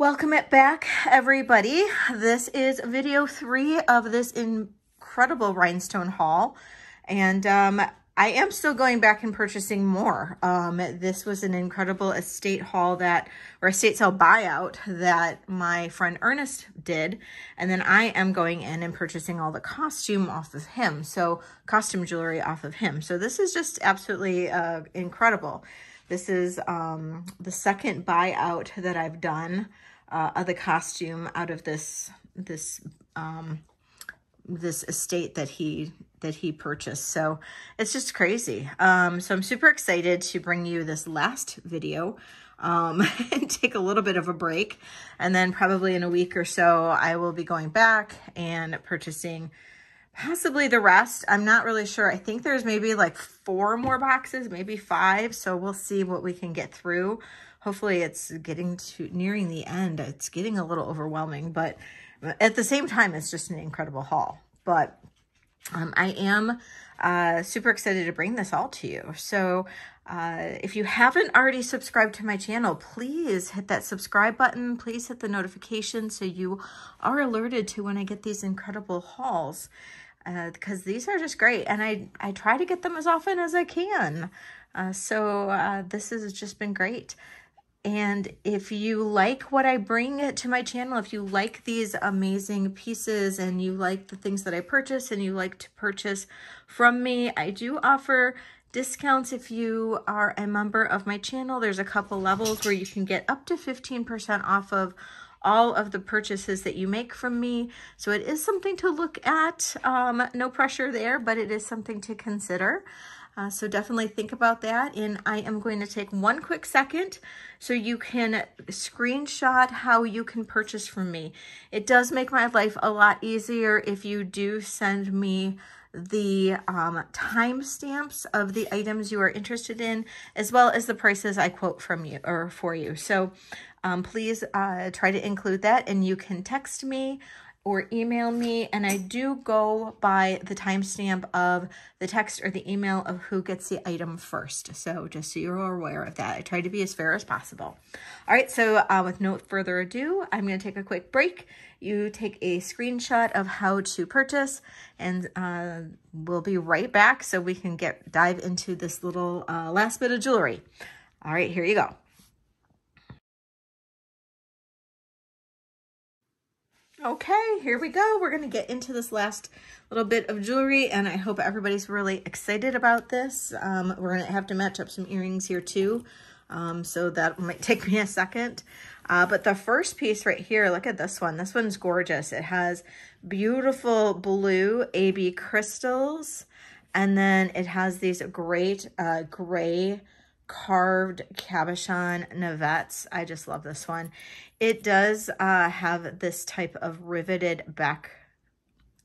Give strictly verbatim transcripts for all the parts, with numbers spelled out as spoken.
Welcome it back, everybody. This is video three of this incredible rhinestone haul. And um, I am still going back and purchasing more. Um, this was an incredible estate haul that, or estate sale buyout that my friend Ernest did. And then I am going in and purchasing all the costume off of him. So costume jewelry off of him. So this is just absolutely uh, incredible. This is um, the second buyout that I've done. Uh, of the costume out of this this um, this estate that he that he purchased. So it's just crazy. Um, so I'm super excited to bring you this last video um, and take a little bit of a break. And then probably in a week or so, I will be going back and purchasing possibly the rest. I'm not really sure. I think there's maybe like four more boxes, maybe five. So we'll see what we can get through. Hopefully it's getting to nearing the end. It's getting a little overwhelming, but at the same time, it's just an incredible haul. But um, I am uh, super excited to bring this all to you. So uh, if you haven't already subscribed to my channel, please hit that subscribe button. Please hit the notification so you are alerted to when I get these incredible hauls. Uh, because these are just great, and I, I try to get them as often as I can. Uh, so uh, this has just been great. And if you like what I bring to my channel, if you like these amazing pieces and you like the things that I purchase and you like to purchase from me, I do offer discounts if you are a member of my channel. There's a couple levels where you can get up to fifteen percent off of all of the purchases that you make from me. So it is something to look at. Um, no pressure there, but it is something to consider. Uh, so definitely think about that. And I am going to take one quick second so you can screenshot how you can purchase from me. It does make my life a lot easier if you do send me the um, timestamps of the items you are interested in, as well as the prices I quote from you or for you. So um, please uh, try to include that, and you can text me or email me, and I do go by the timestamp of the text or the email of who gets the item first. So just so you're aware of that, I try to be as fair as possible. All right, so uh, with no further ado, I'm gonna take a quick break. You take a screenshot of how to purchase, and uh, we'll be right back so we can get dive into this little uh, last bit of jewelry. All right, here you go. Okay, here we go. We're going to get into this last little bit of jewelry, and I hope everybody's really excited about this. Um, we're going to have to match up some earrings here too, um, so that might take me a second. Uh, but the first piece right here, look at this one. This one's gorgeous. It has beautiful blue A B crystals, and then it has these great uh, gray carved cabochon navettes. I just love this one. It does uh, have this type of riveted back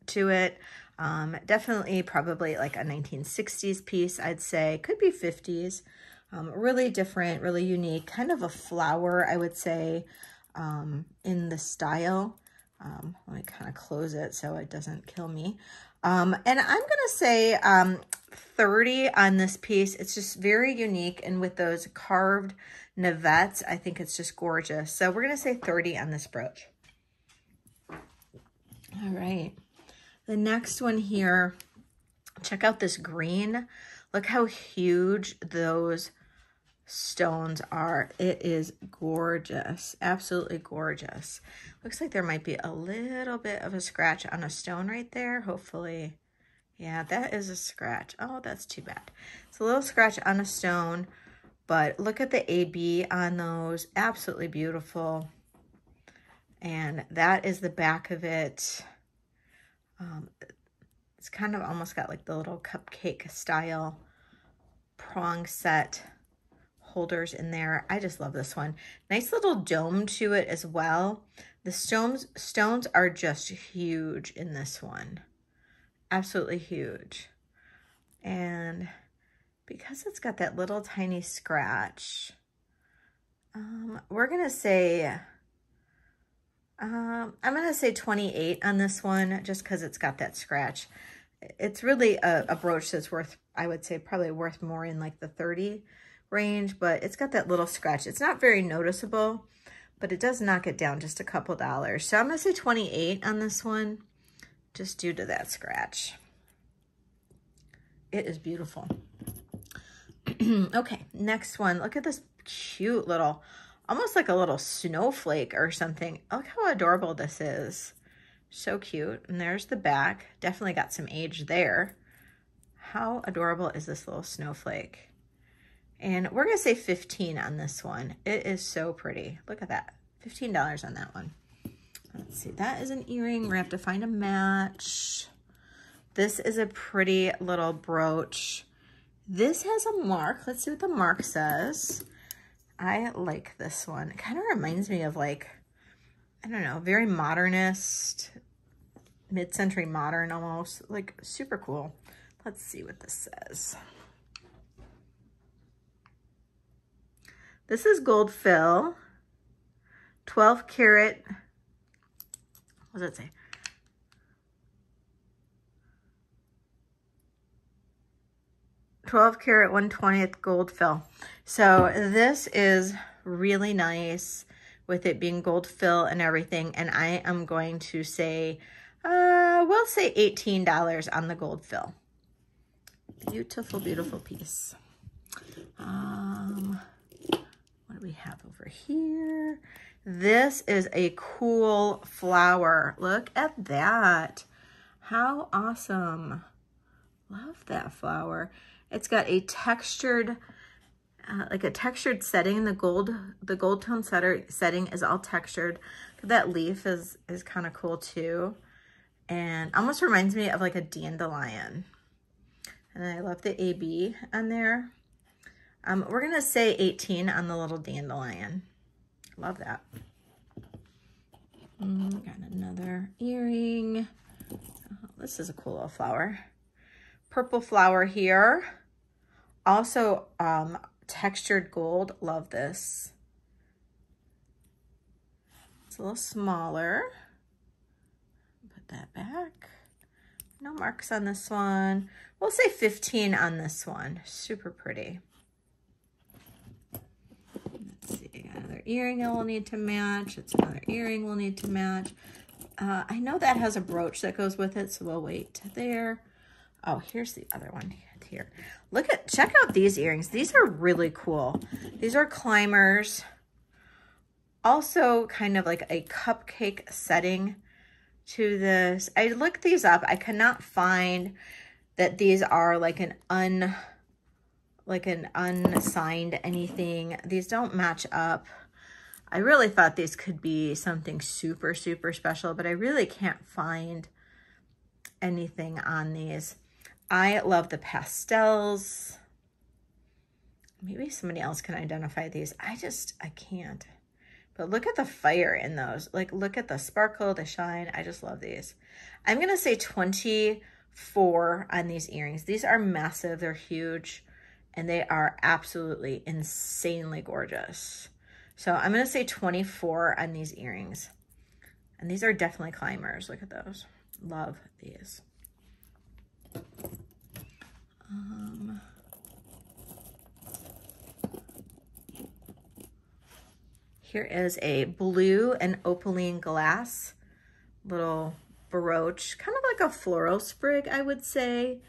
to it. Um, definitely probably like a nineteen sixties piece, I'd say. Could be fifties. Um, really different, really unique. Kind of a flower, I would say, um, in the style. Um, let me kind of close it so it doesn't kill me. Um, and I'm going to say um, thirty on this piece. It's just very unique. And with those carved navettes, I think it's just gorgeous. So we're going to say thirty on this brooch. All right. The next one here, check out this green. Look how huge those stones are. It is gorgeous. Absolutely gorgeous. Looks like there might be a little bit of a scratch on a stone right there. Hopefully. Yeah, that is a scratch. Oh, that's too bad. It's a little scratch on a stone, but look at the A B on those. Absolutely beautiful. And that is the back of it. Um, it's kind of almost got like the little cupcake style prong set holders in there. I just love this one. Nice little dome to it as well. The stones, stones are just huge in this one. Absolutely huge. And because it's got that little tiny scratch, um, we're going to say, um, I'm going to say twenty-eight on this one just because it's got that scratch. It's really a, a brooch that's worth, I would say, probably worth more in like the thirty range, but it's got that little scratch. It's not very noticeable, but it does knock it down just a couple dollars. So I'm gonna say twenty-eight on this one, just due to that scratch. It is beautiful. Okay, next one. Look at this cute little, almost like a little snowflake or something. Look how adorable this is. So cute. And there's the back. Definitely got some age there. How adorable is this little snowflake? And we're going to say fifteen on this one. It is so pretty. Look at that. fifteen dollars on that one. Let's see. That is an earring. We're going to have to find a match. This is a pretty little brooch. This has a mark. Let's see what the mark says. I like this one. It kind of reminds me of like, I don't know, very modernist, mid-century modern almost. Like super cool. Let's see what this says. This is gold fill, twelve karat, what does it say? twelve karat one twentieth gold fill. So this is really nice with it being gold fill and everything. And I am going to say, uh, we'll say eighteen dollars on the gold fill. Beautiful, beautiful piece. Um, what do we have over here? This is a cool flower. Look at that. How awesome. Love that flower. It's got a textured, uh, like a textured setting. The gold, the gold tone setter, setting is all textured. That leaf is, is kind of cool too. And almost reminds me of like a dandelion. And I love the A B on there. Um, we're going to say eighteen on the little dandelion. Love that. Mm, got another earring. Oh, this is a cool little flower. Purple flower here. Also um, textured gold. Love this. It's a little smaller. Put that back. No marks on this one. We'll say fifteen on this one. Super pretty. Let's see, another earring I will need to match. It's another earring we'll need to match. Uh, I know that has a brooch that goes with it, so we'll wait there. Oh, here's the other one here. Look at, check out these earrings. These are really cool. These are climbers. Also kind of like a cupcake setting to this. I looked these up. I could not find that these are like an un... like an unsigned anything. These don't match up. I really thought these could be something super, super special, but I really can't find anything on these. I love the pastels. Maybe somebody else can identify these. I just, I can't. But look at the fire in those. Like, look at the sparkle, the shine. I just love these. I'm gonna say twenty-four on these earrings. These are massive, they're huge. And they are absolutely insanely gorgeous. So I'm going to say twenty-four on these earrings. And these are definitely climbers. Look at those. Love these. Um, here is a blue and opaline glass little brooch. Kind of like a floral sprig, I would say.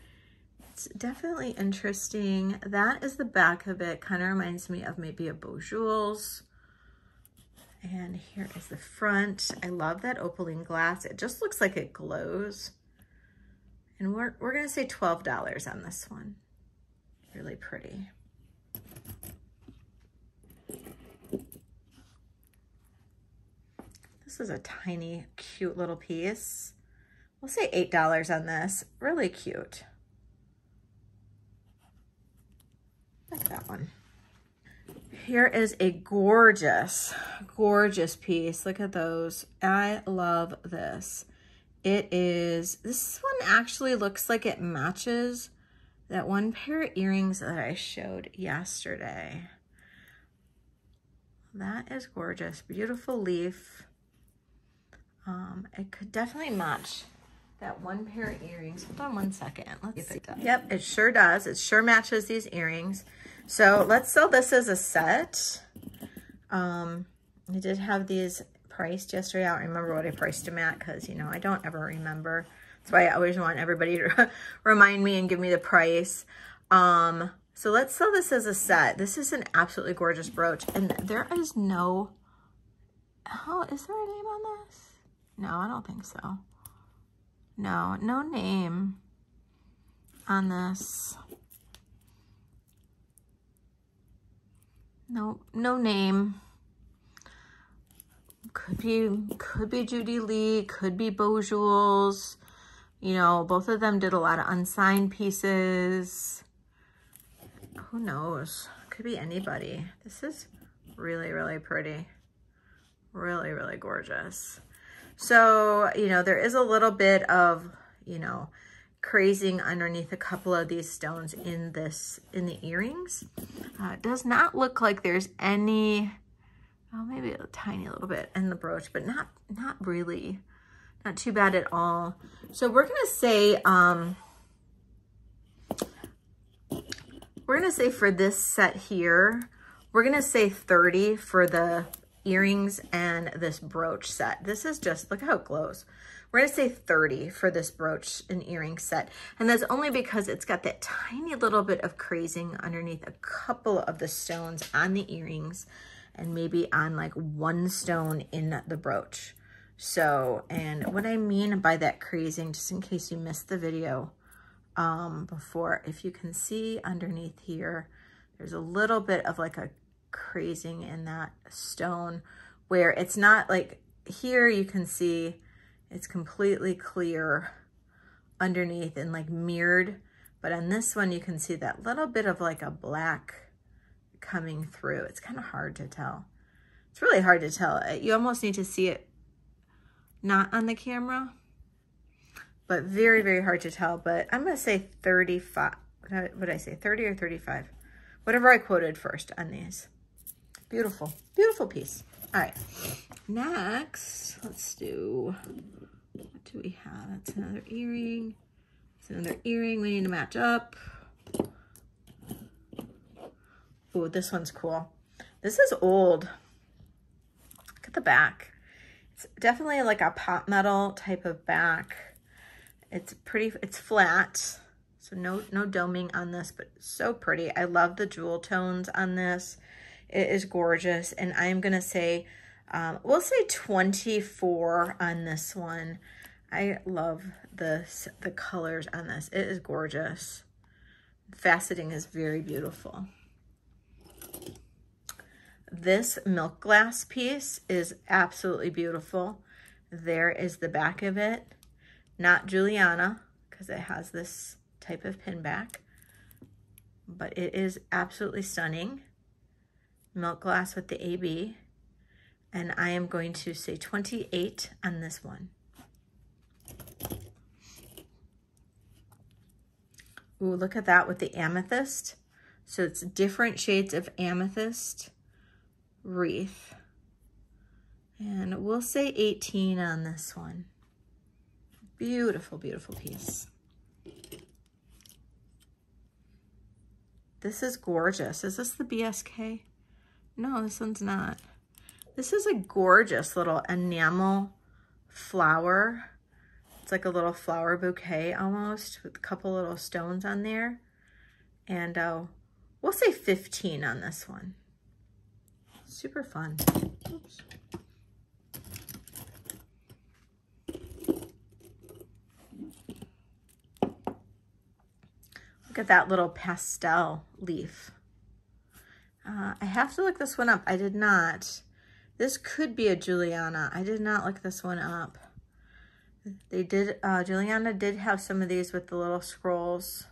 It's definitely interesting. That is the back of it. Kind of reminds me of maybe a Beau Jewels. And here is the front. I love that opaline glass. It just looks like it glows. And we're, we're going to say twelve dollars on this one. Really pretty. This is a tiny, cute little piece. We'll say eight dollars on this. Really cute. Like that one. Here is a gorgeous, gorgeous piece. Look at those. I love this. It is, this one actually looks like it matches that one pair of earrings that I showed yesterday. That is gorgeous. Beautiful leaf. Um, it could definitely match that one pair of earrings. Hold on one second. Let's see. Yep, it sure does. It sure matches these earrings. So let's sell this as a set. Um, I did have these priced yesterday. I don't remember what I priced them at because, you know, I don't ever remember. That's why I always want everybody to remind me and give me the price. Um, so let's sell this as a set. This is an absolutely gorgeous brooch. And there is no... Oh, is there a name on this? No, I don't think so. No, no name on this. No, no name. Could be, could be Judy Lee, could be Beau Jewels. You know, both of them did a lot of unsigned pieces. Who knows? Could be anybody. This is really, really pretty. Really, really gorgeous. So, you know, there is a little bit of, you know, crazing underneath a couple of these stones in this, in the earrings. Uh, it does not look like there's any, oh, maybe a tiny little bit in the brooch, but not, not really, not too bad at all. So we're going to say, um, we're going to say for this set here, we're going to say thirty for the earrings and this brooch set. This is just, look how it glows. We're gonna say thirty for this brooch and earring set. And that's only because it's got that tiny little bit of crazing underneath a couple of the stones on the earrings and maybe on like one stone in the brooch. So, and what I mean by that crazing, just in case you missed the video um, before, if you can see underneath here, there's a little bit of like a crazing in that stone where it's not like here you can see it's completely clear underneath and like mirrored, but on this one you can see that little bit of like a black coming through. It's kind of hard to tell. It's really hard to tell. You almost need to see it not on the camera, but very, very hard to tell. But I'm gonna say thirty-five. What did I say, thirty or thirty-five? Whatever I quoted first on these. Beautiful, beautiful piece. All right, next, let's do, what do we have? That's another earring. That's another earring we need to match up. Oh, this one's cool. This is old. Look at the back. It's definitely like a pot metal type of back. It's pretty, it's flat. So no, no doming on this, but so pretty. I love the jewel tones on this. It is gorgeous. And I'm going to say, um, we'll say twenty-four on this one. I love this, the colors on this. It is gorgeous. Faceting is very beautiful. This milk glass piece is absolutely beautiful. There is the back of it. Not Juliana, because it has this type of pin back, but it is absolutely stunning. Milk glass with the A B, and I am going to say twenty-eight on this one. Ooh, look at that with the amethyst. So it's different shades of amethyst wreath. And we'll say eighteen on this one. Beautiful, beautiful piece. This is gorgeous. Is this the B S K? No, this one's not. This is a gorgeous little enamel flower. It's like a little flower bouquet almost with a couple little stones on there. And uh, we'll say fifteen on this one. Super fun. Oops. Look at that little pastel leaf. Uh, I have to look this one up. I did not. This could be a Juliana. I did not look this one up. They did, uh, Juliana did have some of these with the little scrolls.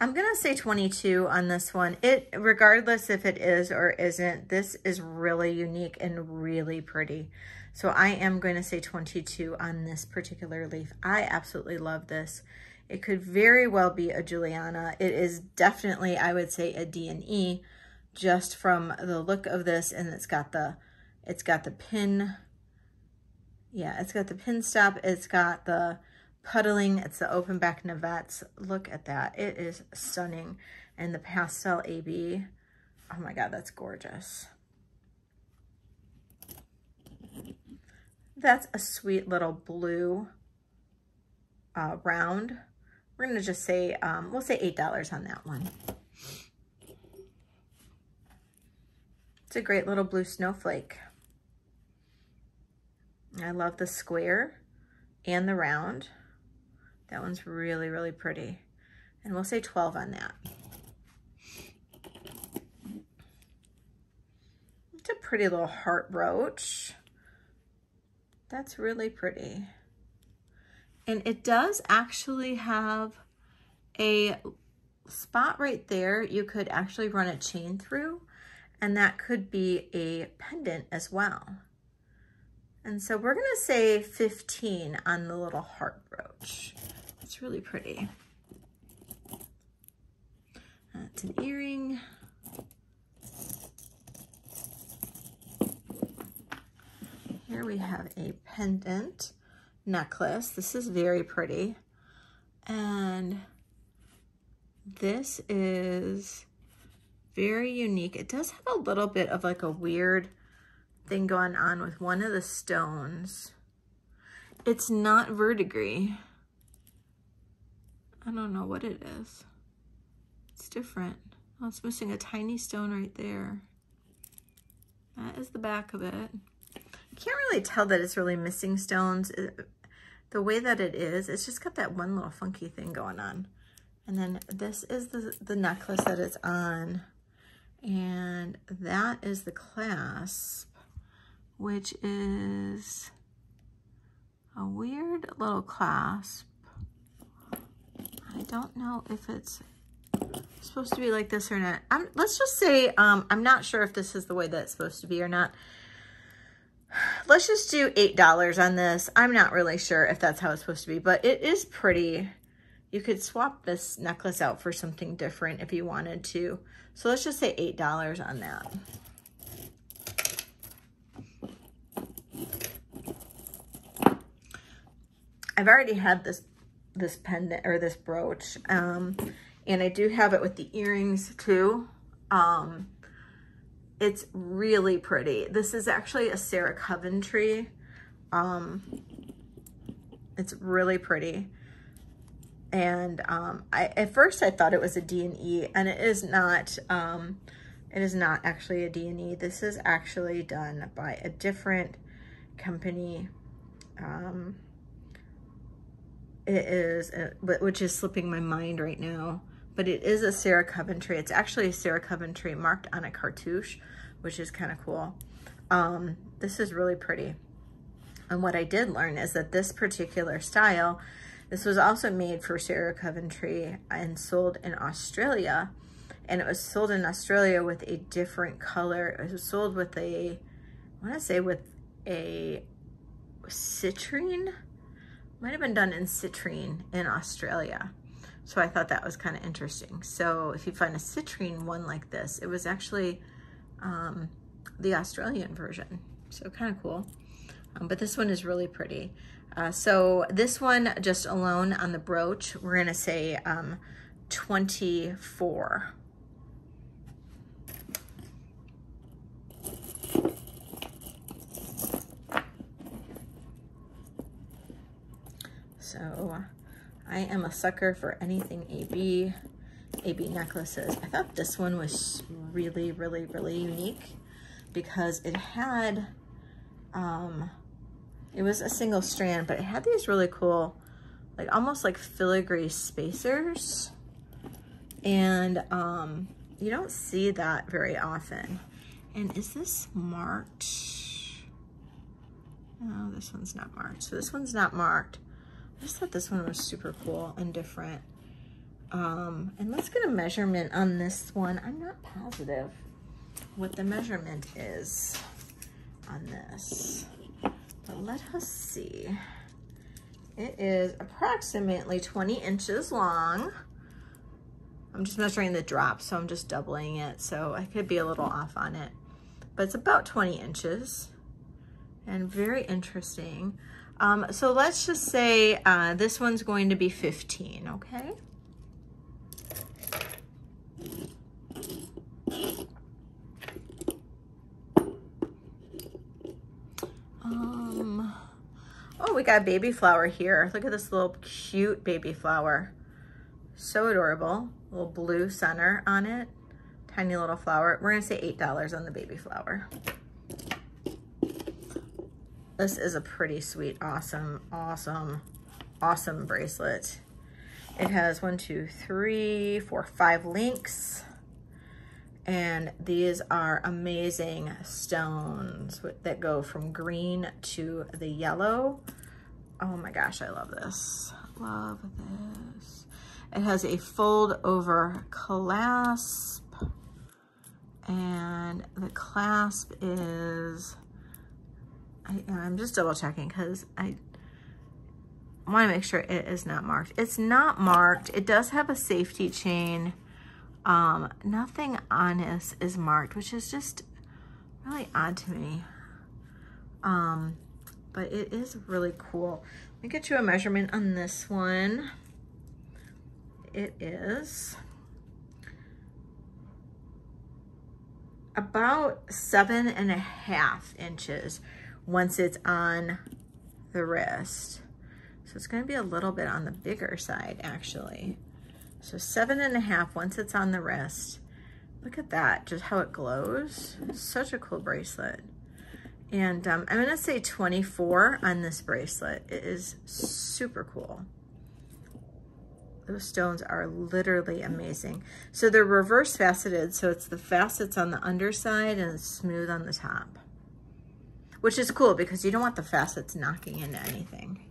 I'm gonna say twenty-two on this one. It, regardless if it is or isn't, this is really unique and really pretty. So I am going to say twenty-two on this particular leaf. I absolutely love this. It could very well be a Juliana. It is definitely, I would say, a D and E just from the look of this, and it's got the, it's got the pin. Yeah, it's got the pin stop. It's got the puddling. It's the open back navettes. Look at that. It is stunning. And the pastel A B Oh my God, that's gorgeous. That's a sweet little blue uh, round. We're gonna just say, um, we'll say eight dollars on that one. It's a great little blue snowflake. I love the square and the round. That one's really, really pretty. And we'll say twelve on that. It's a pretty little heart brooch. That's really pretty. And it does actually have a spot right there you could actually run a chain through, and that could be a pendant as well. And so we're gonna say fifteen on the little heart brooch. It's really pretty. That's an earring. Here we have a pendant necklace. This is very pretty. And this is very unique. It does have a little bit of like a weird thing going on with one of the stones. It's not verdigris. I don't know what it is. It's different. Oh, it's missing a tiny stone right there. That is the back of it. Can't really tell that it's really missing stones. The way that it is, it's just got that one little funky thing going on. And then this is the, the necklace that it's on. And that is the clasp, which is a weird little clasp. I don't know if it's supposed to be like this or not. I'm, let's just say um, I'm not sure if this is the way that it's supposed to be or not. Let's just do eight dollars on this. I'm not really sure if that's how it's supposed to be, but it is pretty. You could swap this necklace out for something different if you wanted to. So let's just say eight dollars on that. I've already had this this pendant or this brooch, um, and I do have it with the earrings too. Um, It's really pretty. This is actually a Sarah Coventry. Um, it's really pretty. And um, I, at first I thought it was a D and E, and it is not, um, it is not actually a D and E. This is actually done by a different company. Um, it is, a, which is slipping my mind right now. But it is a Sarah Coventry. It's actually a Sarah Coventry marked on a cartouche, which is kind of cool. Um, this is really pretty. And what I did learn is that this particular style, this was also made for Sarah Coventry and sold in Australia. And it was sold in Australia with a different color. It was sold with a, I want to say with a citrine. Might have been done in citrine in Australia. So I thought that was kind of interesting. So if you find a citrine one like this, it was actually um, the Australian version. So kind of cool. Um, but this one is really pretty. Uh, so this one just alone on the brooch, we're gonna say um, twenty-four. So I am a sucker for anything A B, A B necklaces. I thought this one was really, really, really unique because it had, um, it was a single strand, but it had these really cool, like almost like filigree spacers. And um, you don't see that very often. And is this marked? No, this one's not marked. So this one's not marked. I just thought this one was super cool and different. Um, and let's get a measurement on this one. I'm not positive what the measurement is on this, but let us see. It is approximately twenty inches long. I'm just measuring the drop, so I'm just doubling it. So I could be a little off on it, but it's about twenty inches and very interesting. Um, so let's just say uh, this one's going to be fifteen, okay? we got baby flower here. Look at this little cute baby flower. So adorable. A little blue center on it. Tiny little flower. We're gonna say eight dollars on the baby flower. This is a pretty sweet, awesome, awesome, awesome bracelet. It has one, two, three, four, five links. And these are amazing stones that go from green to the yellow. Oh my gosh, I love this. Love this. It has a fold over clasp. And the clasp is, I, I'm just double checking because I want to make sure it is not marked. It's not marked. It does have a safety chain. Um, nothing on this is marked, which is just really odd to me. Um, but it is really cool. Let me get you a measurement on this one. It is about seven and a half inches once it's on the wrist. So it's going to be a little bit on the bigger side, actually. So seven and a half once it's on the wrist. Look at that, just how it glows. It's such a cool bracelet. And um, I'm gonna say twenty-four on this bracelet. It is super cool. Those stones are literally amazing. So they're reverse faceted, so it's the facets on the underside and it's smooth on the top, which is cool because you don't want the facets knocking into anything.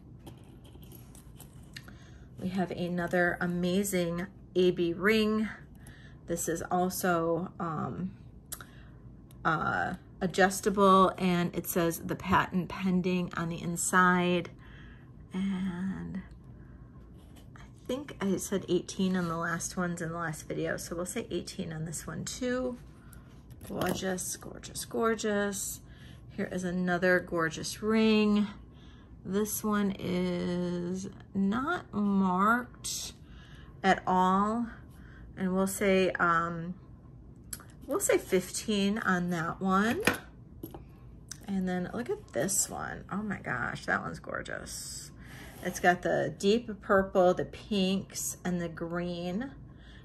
We have another amazing A B ring. This is also um, uh, adjustable, and it says the patent pending on the inside. And I think I said eighteen on the last ones in the last video, so we'll say eighteen on this one too. Gorgeous, gorgeous, gorgeous. Here is another gorgeous ring. This one is not marked at all, and we'll say um, we'll say fifteen on that one. And then look at this one. Oh my gosh, that one's gorgeous. It's got the deep purple, the pinks, and the green,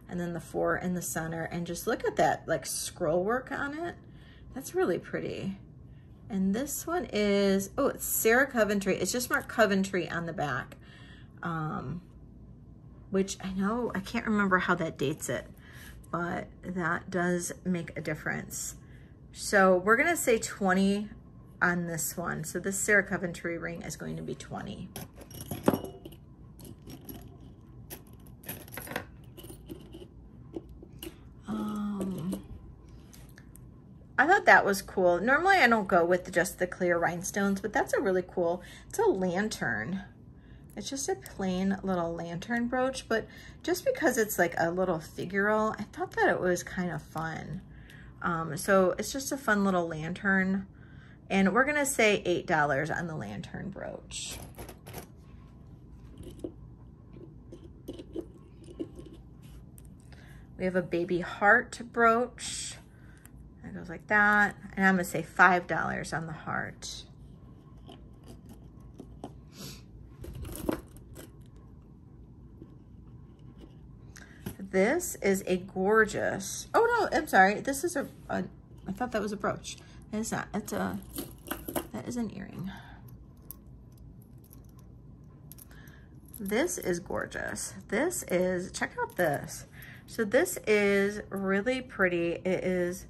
and then the four in the center. And just look at that, like scroll work on it. That's really pretty. And this one is, oh, it's Sarah Coventry. It's just marked Coventry on the back, um, which I know, I can't remember how that dates it, but that does make a difference. So we're going to say twenty on this one. So this Sarah Coventry ring is going to be twenty. I thought that was cool. Normally I don't go with just the clear rhinestones, but that's a really cool, it's a lantern. It's just a plain little lantern brooch, but just because it's like a little figural, I thought that it was kind of fun. Um, so it's just a fun little lantern, and we're gonna say eight dollars on the lantern brooch. We have a baby heart brooch. It goes like that, and I'm gonna say five dollars on the heart. This is a gorgeous, oh no, I'm sorry. This is a, a I thought that was a brooch. It's not, it's a, that is an earring. This is gorgeous. This is, check out this. So this is really pretty. It is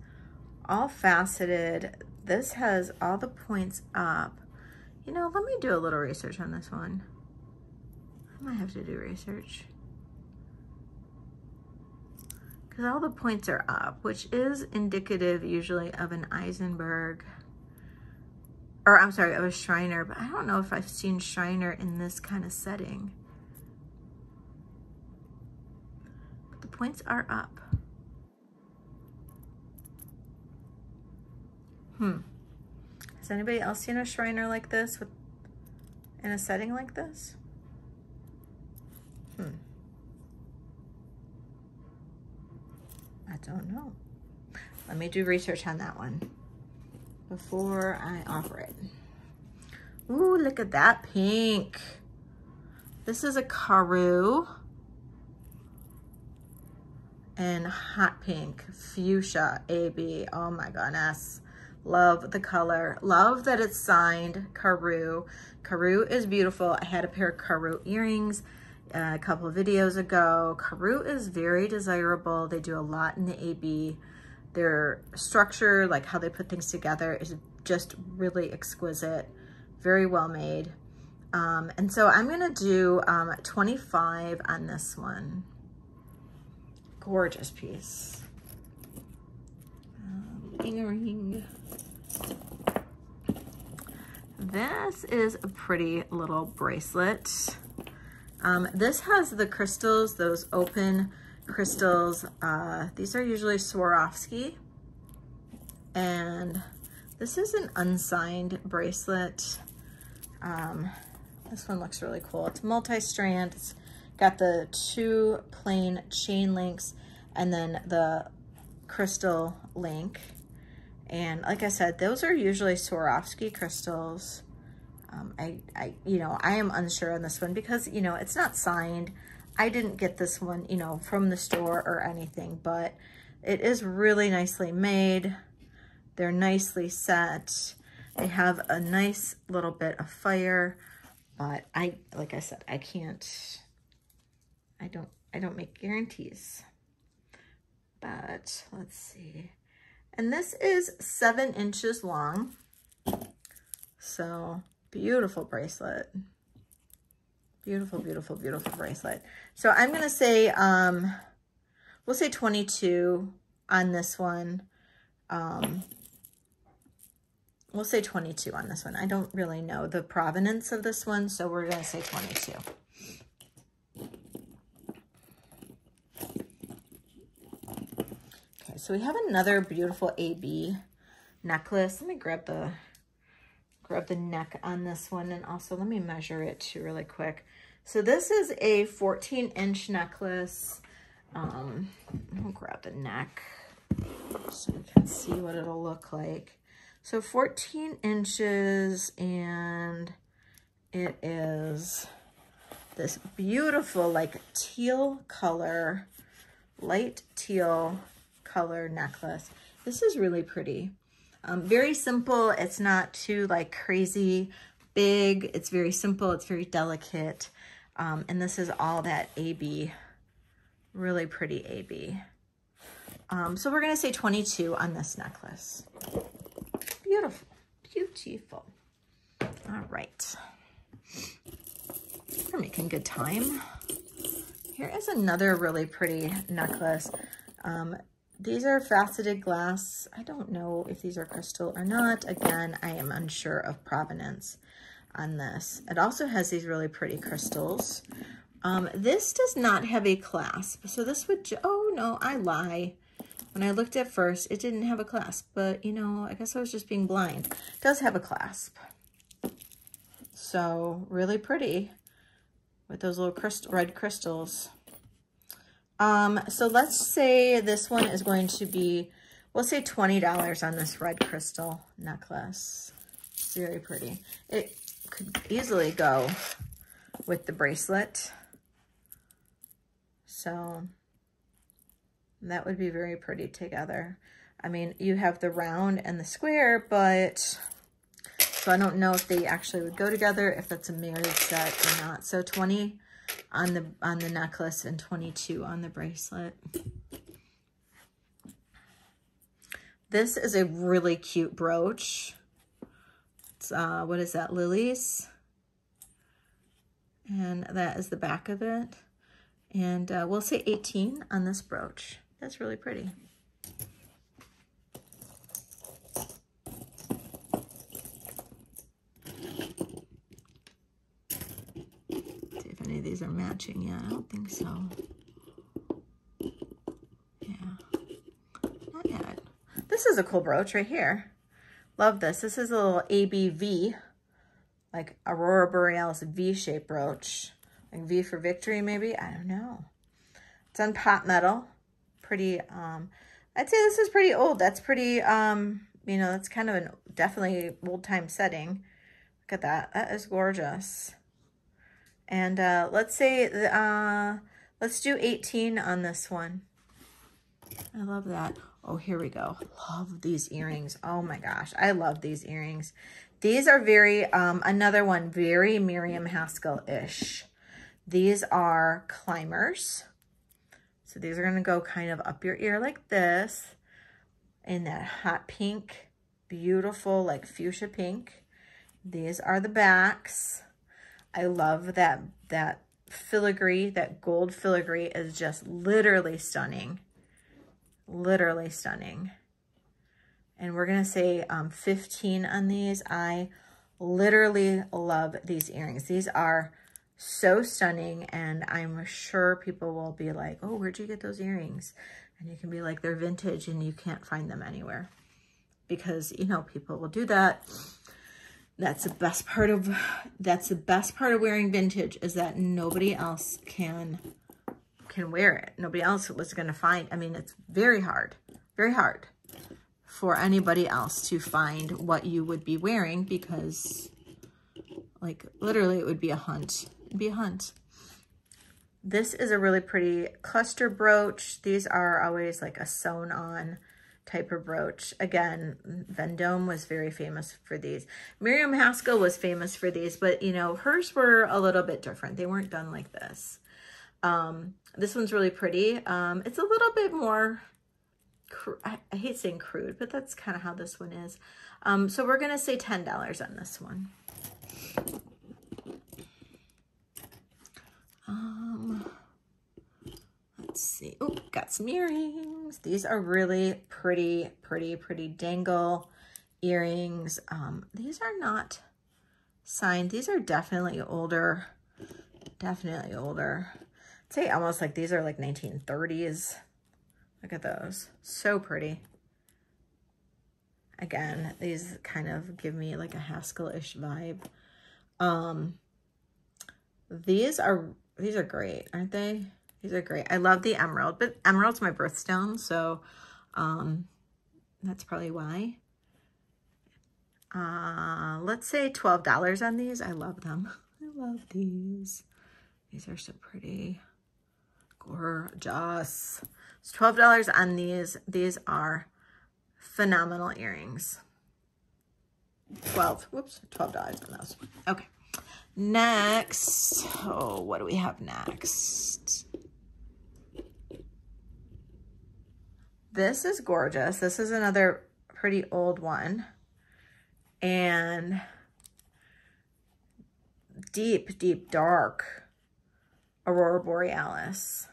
all faceted. This has all the points up. You know, let me do a little research on this one. I might have to do research. Because all the points are up, which is indicative usually of an Eisenberg, or I'm sorry, of a Schreiner, but I don't know if I've seen Schreiner in this kind of setting. But the points are up. Hmm. Has anybody else seen a Schreiner like this with, in a setting like this? Hmm. I don't know. Let me do research on that one before I offer it. Ooh, look at that pink. This is a Karoo and hot pink fuchsia A B. Oh my goodness. Love the color. Love that it's signed Karoo. Karoo is beautiful. I had a pair of Karoo earrings a couple of videos ago. Karoo is very desirable. They do a lot in the A B. Their structure, like how they put things together, is just really exquisite. Very well made. Um, and so I'm gonna do um, twenty-five on this one. Gorgeous piece. Um, earring. This is a pretty little bracelet. Um, this has the crystals, those open crystals. Uh, these are usually Swarovski. And this is an unsigned bracelet. Um, this one looks really cool. It's multi-strand. It's got the two plain chain links and then the crystal link. And like I said, those are usually Swarovski crystals. Um, I, I, you know, I am unsure on this one because, you know, it's not signed. I didn't get this one, you know, from the store or anything, but it is really nicely made. They're nicely set. They have a nice little bit of fire, but I, like I said, I can't, I don't, I don't make guarantees, but let's see. And this is seven inches long. So beautiful bracelet. Beautiful, beautiful, beautiful bracelet. So I'm going to say, um, we'll say twenty-two on this one. Um, We'll say twenty-two on this one. I don't really know the provenance of this one, so we're gonna say twenty-two. Okay, so we have another beautiful A B necklace. Let me grab the, grab the neck on this one, and also let me measure it too really quick. So this is a fourteen inch necklace. Um, I'll grab the neck so you can see what it'll look like. So fourteen inches, and it is this beautiful like teal color, light teal color necklace. This is really pretty. Um, very simple. It's not too like crazy big. It's very simple. It's very delicate. Um, and this is all that A B, really pretty A B. Um, so we're going to say twenty-two on this necklace. Beautiful, beautiful. All right. We're making good time. Here is another really pretty necklace. Um, these are faceted glass. I don't know if these are crystal or not. Again, I am unsure of provenance on this. It also has these really pretty crystals. Um, this does not have a clasp. So this would, oh no, I lie. When I looked at first, it didn't have a clasp, but you know, I guess I was just being blind. It does have a clasp. So really pretty with those little crystal, red crystals. Um, so let's say this one is going to be, we'll say twenty dollars on this red crystal necklace. It's very pretty. It could easily go with the bracelet. So that would be very pretty together. I mean, you have the round and the square, but so I don't know if they actually would go together, if that's a married set or not. So twenty on the on the necklace and twenty-two on the bracelet. This is a really cute brooch. It's uh what is that, Lily's? And that is the back of it. And uh, we'll say eighteen on this brooch. That's really pretty. Let's see if any of these are matching yet. I don't think so. Yeah, not yet. This is a cool brooch right here. Love this. This is a little A B V, like Aurora Borealis V-shaped brooch. Like V for victory, maybe? I don't know. It's on pot metal. Pretty, um, I'd say this is pretty old. That's pretty, um, you know, that's kind of an definitely old time setting. Look at that. That is gorgeous. And uh, let's say, uh, let's do eighteen on this one. I love that. Oh, here we go. Love these earrings. Oh my gosh. I love these earrings. These are very, um, another one, very Miriam Haskell-ish. These are climbers. So these are going to go kind of up your ear like this in that hot pink, beautiful like fuchsia pink. These are the backs. I love that, that filigree, that gold filigree is just literally stunning. Literally stunning. And we're gonna say um, fifteen on these. I literally love these earrings. These are so stunning, and I'm sure people will be like, oh, where'd you get those earrings? And you can be like, they're vintage and you can't find them anywhere, because you know people will do that. That's the best part of that's the best part of wearing vintage, is that nobody else can can wear it. Nobody else was going to find. I mean, it's very hard, very hard for anybody else to find what you would be wearing, because like literally it would be a hunt. It'd be a hunt. This is a really pretty cluster brooch. These are always like a sewn on type of brooch. Again, Vendome was very famous for these. Miriam Haskell was famous for these, but you know, hers were a little bit different. They weren't done like this. Um, this one's really pretty. Um, it's a little bit more, I, I hate saying crude, but that's kind of how this one is. Um, so we're going to say ten dollars on this one. Um, let's see. Oh, got some earrings. These are really pretty, pretty, pretty dangle earrings. Um, these are not signed. These are definitely older, definitely older. I'd say almost like these are like nineteen thirties. Look at those. So pretty. Again, these kind of give me like a Haskell-ish vibe. Um, these are, these are great, aren't they? These are great. I love the emerald, but emerald's my birthstone, so um, that's probably why. Uh, let's say twelve dollars on these. I love them. I love these. These are so pretty. Gorgeous. It's twelve dollars on these. These are phenomenal earrings. twelve, whoops, twelve dollars on those. Okay. Next, oh, what do we have next? This is gorgeous. This is another pretty old one. And deep, deep, dark Aurora Borealis.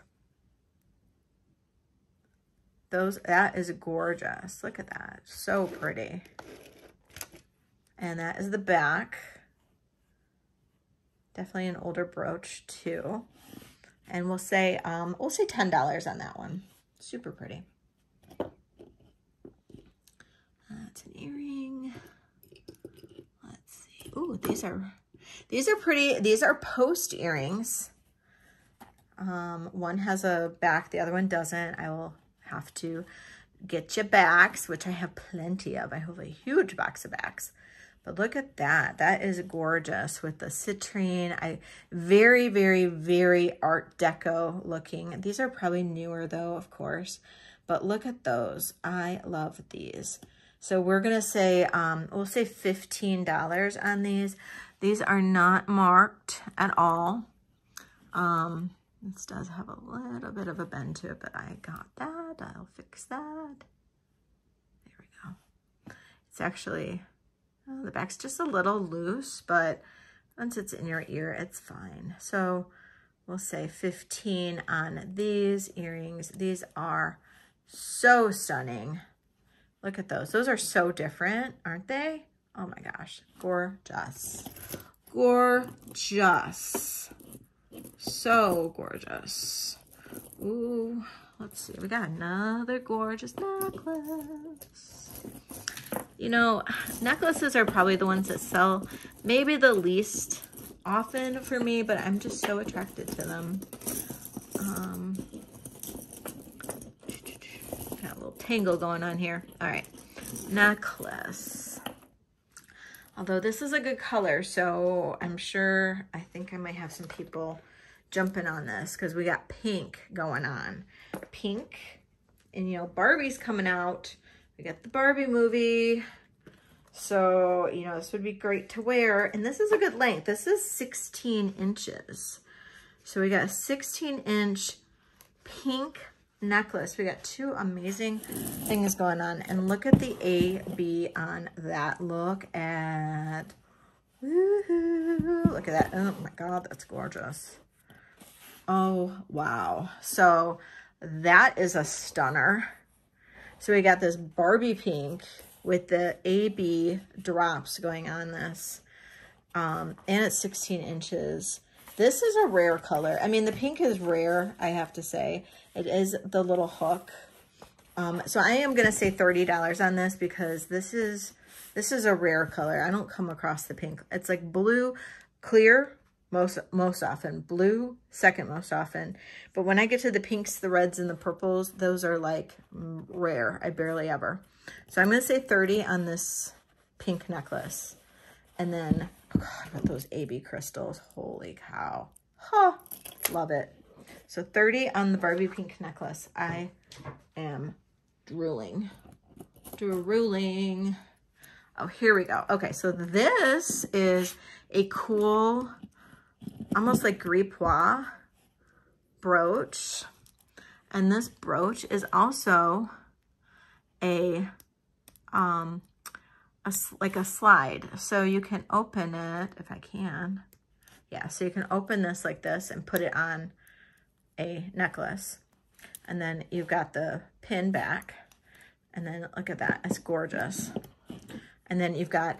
Those, that is gorgeous. Look at that. So pretty. And that is the back. Definitely an older brooch too. And we'll say, um, we'll say ten dollars on that one. Super pretty. That's an earring. Let's see. Ooh, these are, these are pretty. These are post earrings. Um, one has a back, the other one doesn't. I will have to get you backs, which I have plenty of. I have a huge box of backs. But look at that. That is gorgeous with the citrine. I very, very, very Art Deco looking. These are probably newer though, of course. But look at those. I love these. So we're going to say, um, we'll say fifteen dollars on these. These are not marked at all. Um, this does have a little bit of a bend to it, but I got that. I'll fix that. There we go. It's actually... Oh, the back's just a little loose, but once it's in your ear, it's fine. So we'll say fifteen on these earrings. These are so stunning. Look at those. Those are so different, aren't they? Oh my gosh. Gorgeous. Gorgeous. So gorgeous. Ooh, let's see. We got another gorgeous necklace. You know, necklaces are probably the ones that sell maybe the least often for me, but I'm just so attracted to them. Um, got a little tangle going on here. All right, necklace. Although this is a good color, so I'm sure, I think I might have some people jumping on this because we got pink going on. Pink, and you know, Barbie's coming out. We got the Barbie movie. So, you know, this would be great to wear. And this is a good length. This is sixteen inches. So we got a sixteen inch pink necklace. We got two amazing things going on. And look at the A B on that. Look at, woohoo, look at that. Oh my God, that's gorgeous. Oh, wow. So that is a stunner. So we got this Barbie pink with the A B drops going on this. Um, and it's sixteen inches. This is a rare color. I mean, the pink is rare, I have to say. It is the little hook. Um, so I am gonna say thirty dollars on this because this is, this is a rare color. I don't come across the pink. It's like blue, clear, most, most often. Blue, second most often. But when I get to the pinks, the reds, and the purples, those are like rare. I barely ever. So I'm going to say thirty on this pink necklace. And then, oh God, with those A B crystals. Holy cow. Huh. Love it. So thirty on the Barbie pink necklace. I am drooling. Drooling. Oh, here we go. Okay, so this is a cool, almost like Grippois brooch. And this brooch is also a um a, like a slide, so you can open it if I can. Yeah, so you can open this like this and put it on a necklace, and then you've got the pin back, and then look at that, it's gorgeous. And then you've got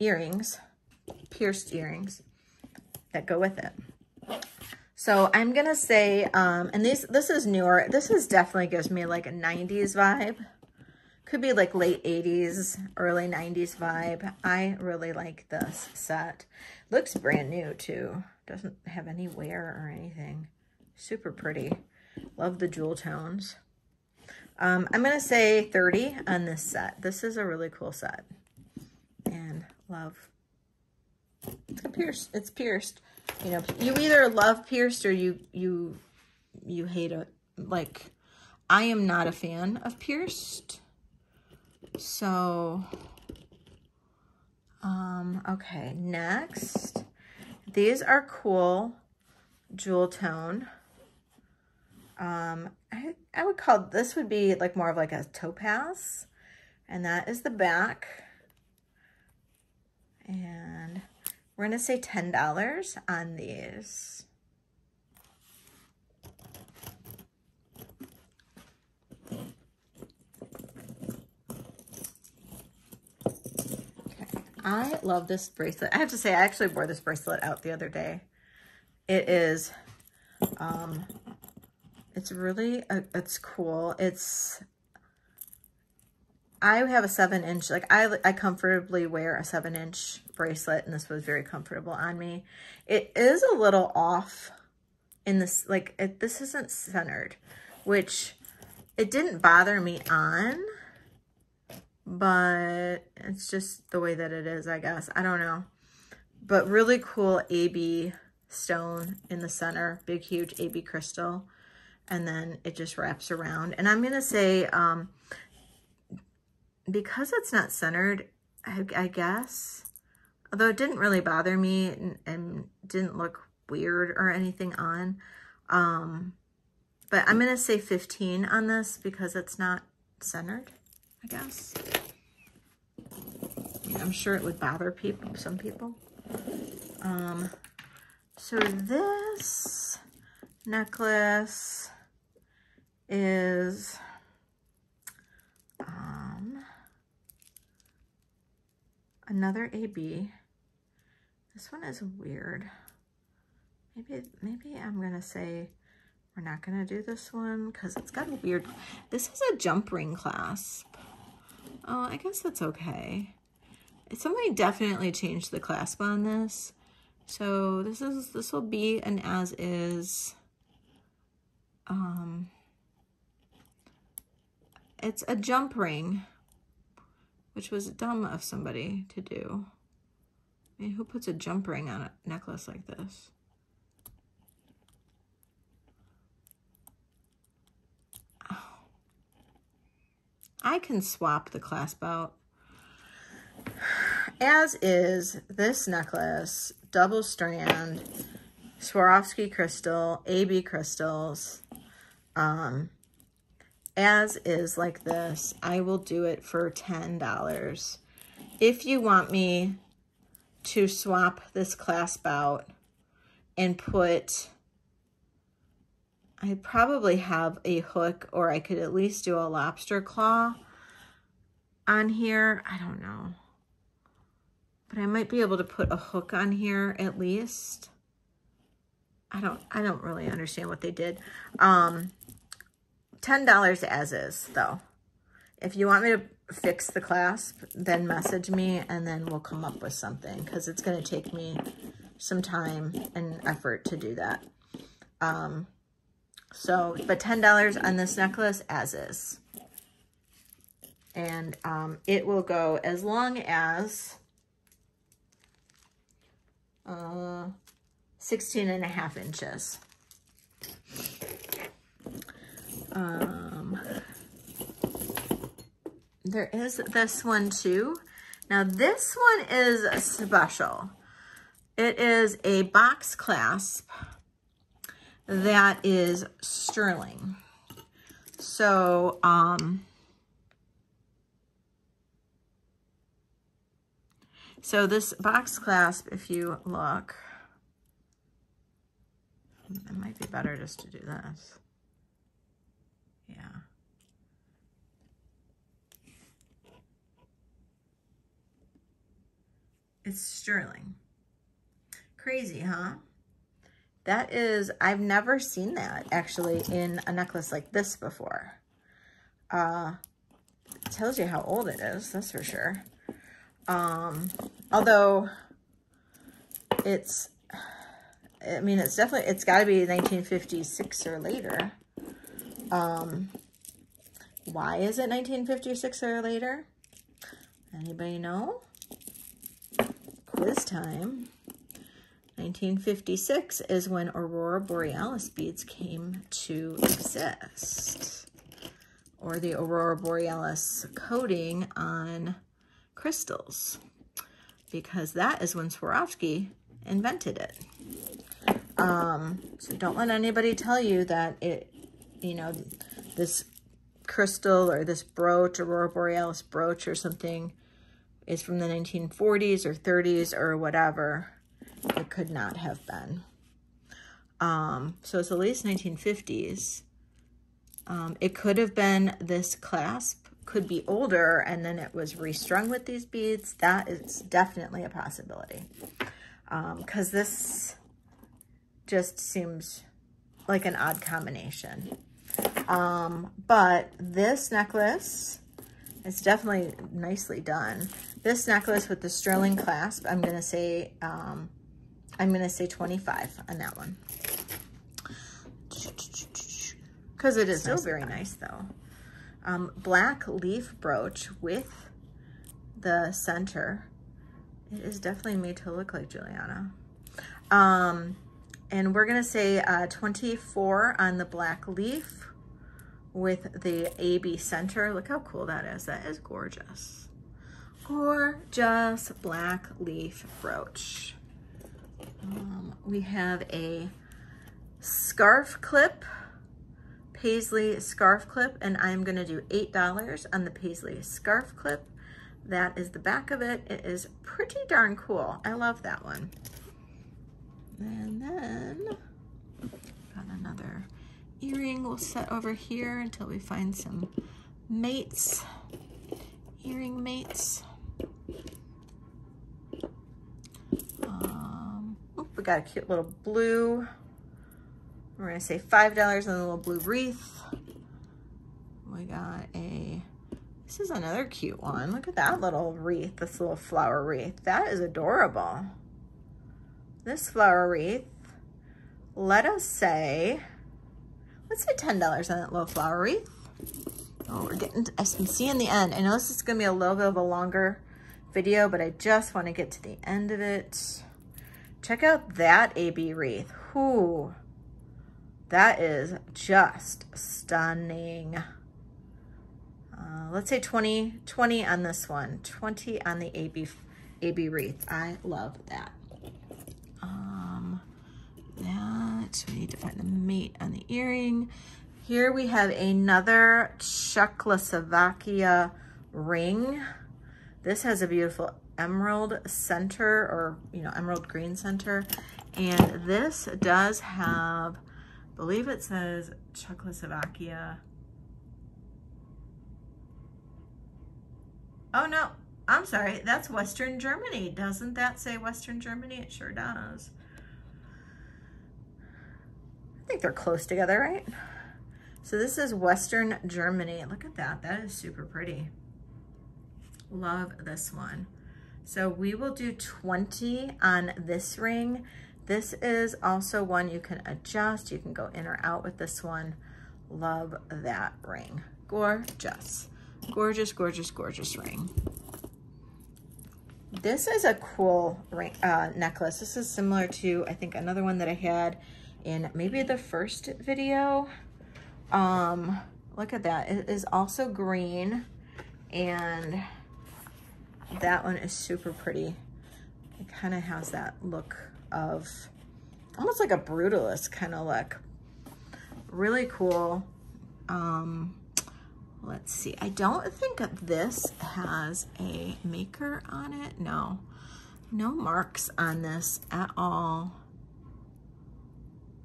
earrings, pierced earrings that go with it. So I'm going to say, um, and this, this is newer. This is definitely gives me like a nineties vibe. Could be like late eighties, early nineties vibe. I really like this set. Looks brand new too. Doesn't have any wear or anything. Super pretty. Love the jewel tones. Um, I'm going to say thirty on this set. This is a really cool set. And love. It's pierced. It's pierced. You know, you either love pierced or you, you, you hate it. Like, I am not a fan of pierced. So, um, okay. Next, these are cool jewel tone. Um, I, I would call, this would be like more of like a topaz. And that is the back. And we're going to say ten dollars on these. Okay. I love this bracelet. I have to say, I actually wore this bracelet out the other day. It is, um, it's really, uh, it's cool. It's, I have a seven inch, like I, I comfortably wear a seven inch bracelet, and this was very comfortable on me. It is a little off in this, like it, this isn't centered, which it didn't bother me on, but it's just the way that it is, I guess. I don't know, but really cool A B stone in the center, big, huge A B crystal. And then it just wraps around. And I'm going to say, um, because it's not centered, I, I guess, although it didn't really bother me and, and didn't look weird or anything on. Um, but I'm going to say fifteen on this because it's not centered, I guess. I'm sure it would bother people, some people. Um, so this necklace is, um, another A B. This one is weird. Maybe, maybe I'm going to say we're not going to do this one because it's got a weird, this is a jump ring clasp. Oh, I guess that's okay. Somebody definitely changed the clasp on this. So this is, this will be an as is, um, it's a jump ring which was dumb of somebody to do. I mean, who puts a jump ring on a necklace like this? Oh. I can swap the clasp out. As is this necklace, double strand, Swarovski crystal, A B crystals. Um, as is like this, I will do it for ten dollars. If you want me to swap this clasp out and put, I probably have a hook, or I could at least do a lobster claw on here. I don't know. But I might be able to put a hook on here at least. I don't, I don't really understand what they did. Um, ten dollars as is though. If you want me to fix the clasp, then message me and then we'll come up with something, because it's going to take me some time and effort to do that. Um, so, but ten dollars on this necklace as is. And um, it will go as long as uh, sixteen and a half inches. Um, there is this one too. Now this one is special. It is a box clasp that is sterling. So, um, so this box clasp, if you look, it might be better just to do this. Yeah. It's sterling. Crazy, huh? That is, I've never seen that actually in a necklace like this before. Uh, it tells you how old it is, that's for sure. Um, although it's, I mean, it's definitely, it's gotta be nineteen fifty-six or later. Um, why is it nineteen fifty-six or later? Anybody know? Quiz time. nineteen fifty-six is when Aurora Borealis beads came to exist, or the Aurora Borealis coating on crystals, because that is when Swarovski invented it. Um, so don't let anybody tell you that it, you know, this crystal or this brooch, Aurora Borealis brooch or something, is from the nineteen forties or thirties or whatever. It could not have been. Um, so it's at least nineteen fifties. Um, it could have been, this clasp could be older and then it was restrung with these beads. That is definitely a possibility. Um, 'cause this just seems like an odd combination. Um, but this necklace, it's definitely nicely done. This necklace with the sterling clasp, I'm gonna say, um, I'm gonna say twenty-five on that one. 'Cause it is still very nice though. Um, black leaf brooch with the center. It is definitely made to look like Juliana. Um, And we're gonna say uh, twenty-four on the black leaf with the A B center. Look how cool that is. That is gorgeous. Gorgeous black leaf brooch. Um, we have a scarf clip, paisley scarf clip, and I'm gonna do eight dollars on the paisley scarf clip. That is the back of it. It is pretty darn cool. I love that one. And then got another earring we'll set over here until we find some mates, earring mates. Um, oh, we got a cute little blue. We're going to say five dollars on the little blue wreath. We got a, this is another cute one. Look at that little wreath, this little flower wreath. That is adorable. This flower wreath, let us say, let's say ten dollars on that little flower wreath. Oh, we're getting to S and C in the end. I know this is going to be a little bit of a longer video, but I just want to get to the end of it. Check out that A B wreath. Whoo, that is just stunning. Uh, let's say twenty, twenty on this one, twenty on the A B, A B wreath. I love that. Um, that, we need to find the mate on the earring. Here we have another Czechoslovakia ring. This has a beautiful emerald center, or, you know, emerald green center. And this does have, I believe it says Czechoslovakia. Oh no, I'm sorry, that's Western Germany. Doesn't that say Western Germany? It sure does. I think they're close together, right? So this is Western Germany. Look at that. That is super pretty. Love this one. So we will do twenty on this ring. This is also one you can adjust. You can go in or out with this one. Love that ring. Gorgeous. Gorgeous, gorgeous, gorgeous ring. This is a cool ring, uh, necklace. This is similar to, I think, another one that I had in maybe the first video. Um, look at that. It is also green, and that one is super pretty. It kind of has that look of almost like a brutalist kind of look. Really cool. Um, let's see. I don't think this has a maker on it. No, no marks on this at all.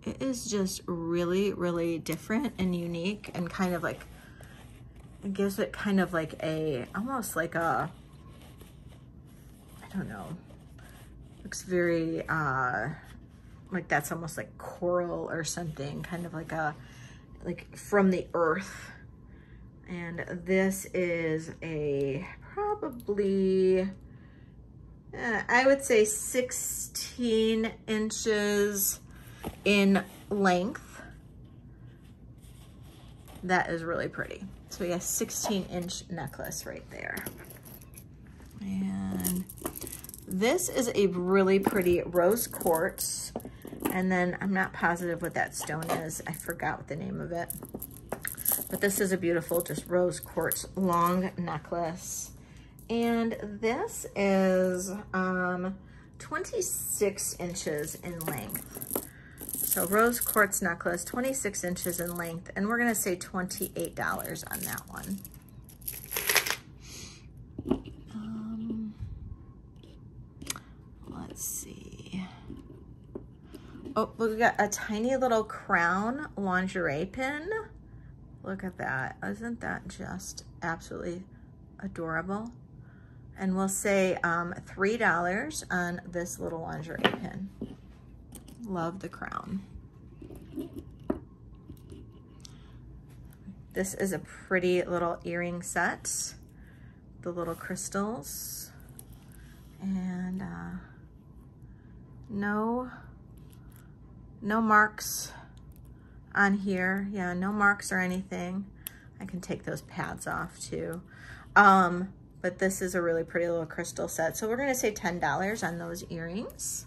It is just really, really different and unique, and kind of like, it gives it kind of like a, almost like a, I don't know, looks very, uh, like that's almost like coral or something, kind of like a, like from the earth. And this is a probably, eh, I would say sixteen inches in length. That is really pretty. So we got a sixteen inch necklace right there. And this is a really pretty rose quartz. And then I'm not positive what that stone is. I forgot what the name of it. But this is a beautiful just rose quartz long necklace. And this is um, twenty-six inches in length. So rose quartz necklace, twenty-six inches in length, and we're gonna say twenty-eight dollars on that one. Um, let's see. Oh, we've got a tiny little crown lingerie pin. Look at that. Isn't that just absolutely adorable? And we'll say um, three dollars on this little lingerie pin. Love the crown. This is a pretty little earring set. The little crystals. And uh, no, no marks on here. Yeah, no marks or anything. I can take those pads off too. Um, but this is a really pretty little crystal set. So we're gonna say ten dollars on those earrings.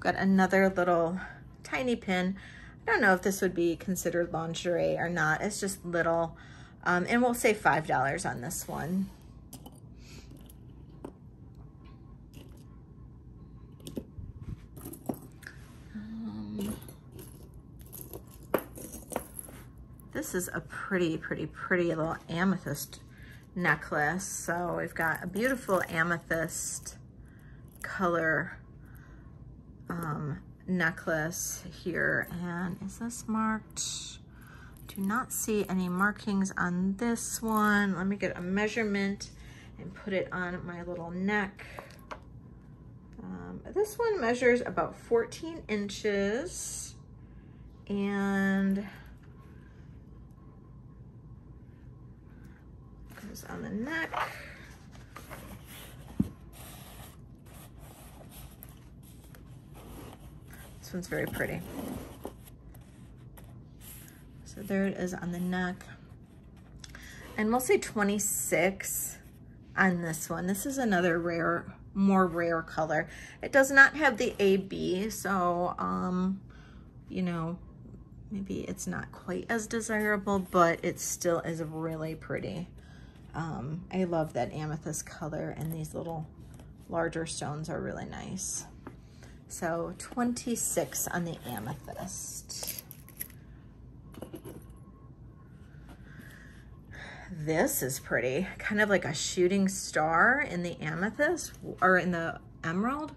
Got another little tiny pin. I don't know if this would be considered lingerie or not. It's just little. Um, and we'll say five dollars on this one. Um, this is a pretty, pretty, pretty little amethyst necklace. So we've got a beautiful amethyst color Um, necklace here. And is this marked? Do not see any markings on this one. Let me get a measurement and put it on my little neck. Um, this one measures about fourteen inches, and goes on the neck. This one's very pretty. So there it is on the neck. And we'll say twenty-six on this one. This is another rare, more rare color. It does not have the A B, so, um, you know, maybe it's not quite as desirable, but it still is really pretty. Um, I love that amethyst color, and these little larger stones are really nice. So twenty-six on the amethyst. This is pretty, kind of like a shooting star in the amethyst or in the emerald.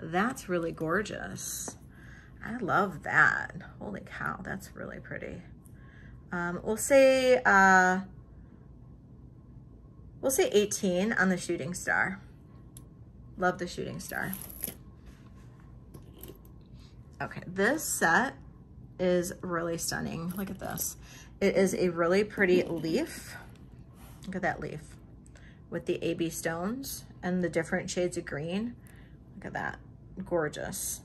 That's really gorgeous. I love that. Holy cow, that's really pretty. Um, we'll say uh, we'll say eighteen on the shooting star. Love the shooting star. Okay, this set is really stunning. Look at this. It is a really pretty leaf. Look at that leaf with the A B stones and the different shades of green. Look at that, gorgeous.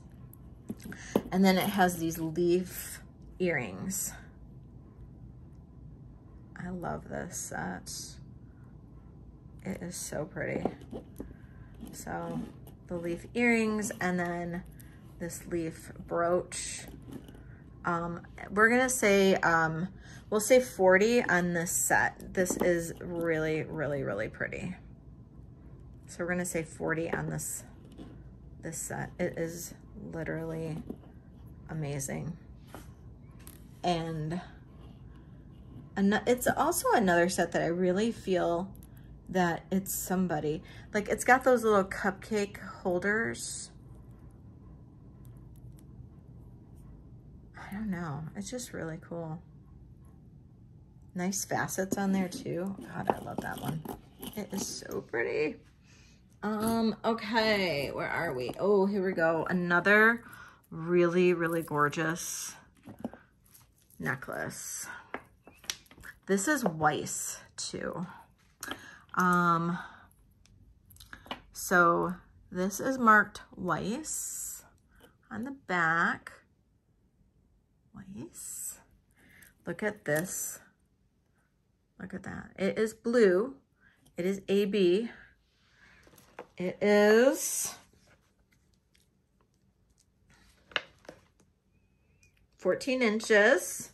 And then it has these leaf earrings. I love this set. It is so pretty. So the leaf earrings, and then this leaf brooch. Um, we're going to say, um, we'll say forty on this set. This is really, really, really pretty. So we're going to say forty on this, this set. It is literally amazing. And an- it's also another set that I really feel that it's somebody, like it's got those little cupcake holders. I don't know, it's just really cool. Nice facets on there too. God, I love that one. It is so pretty. Um, okay, where are we? Oh, here we go. Another really, really gorgeous necklace. This is Weiss too. Um, so this is marked Weiss on the back. Weiss. Look at this. Look at that. It is blue. It is A B. It is fourteen inches.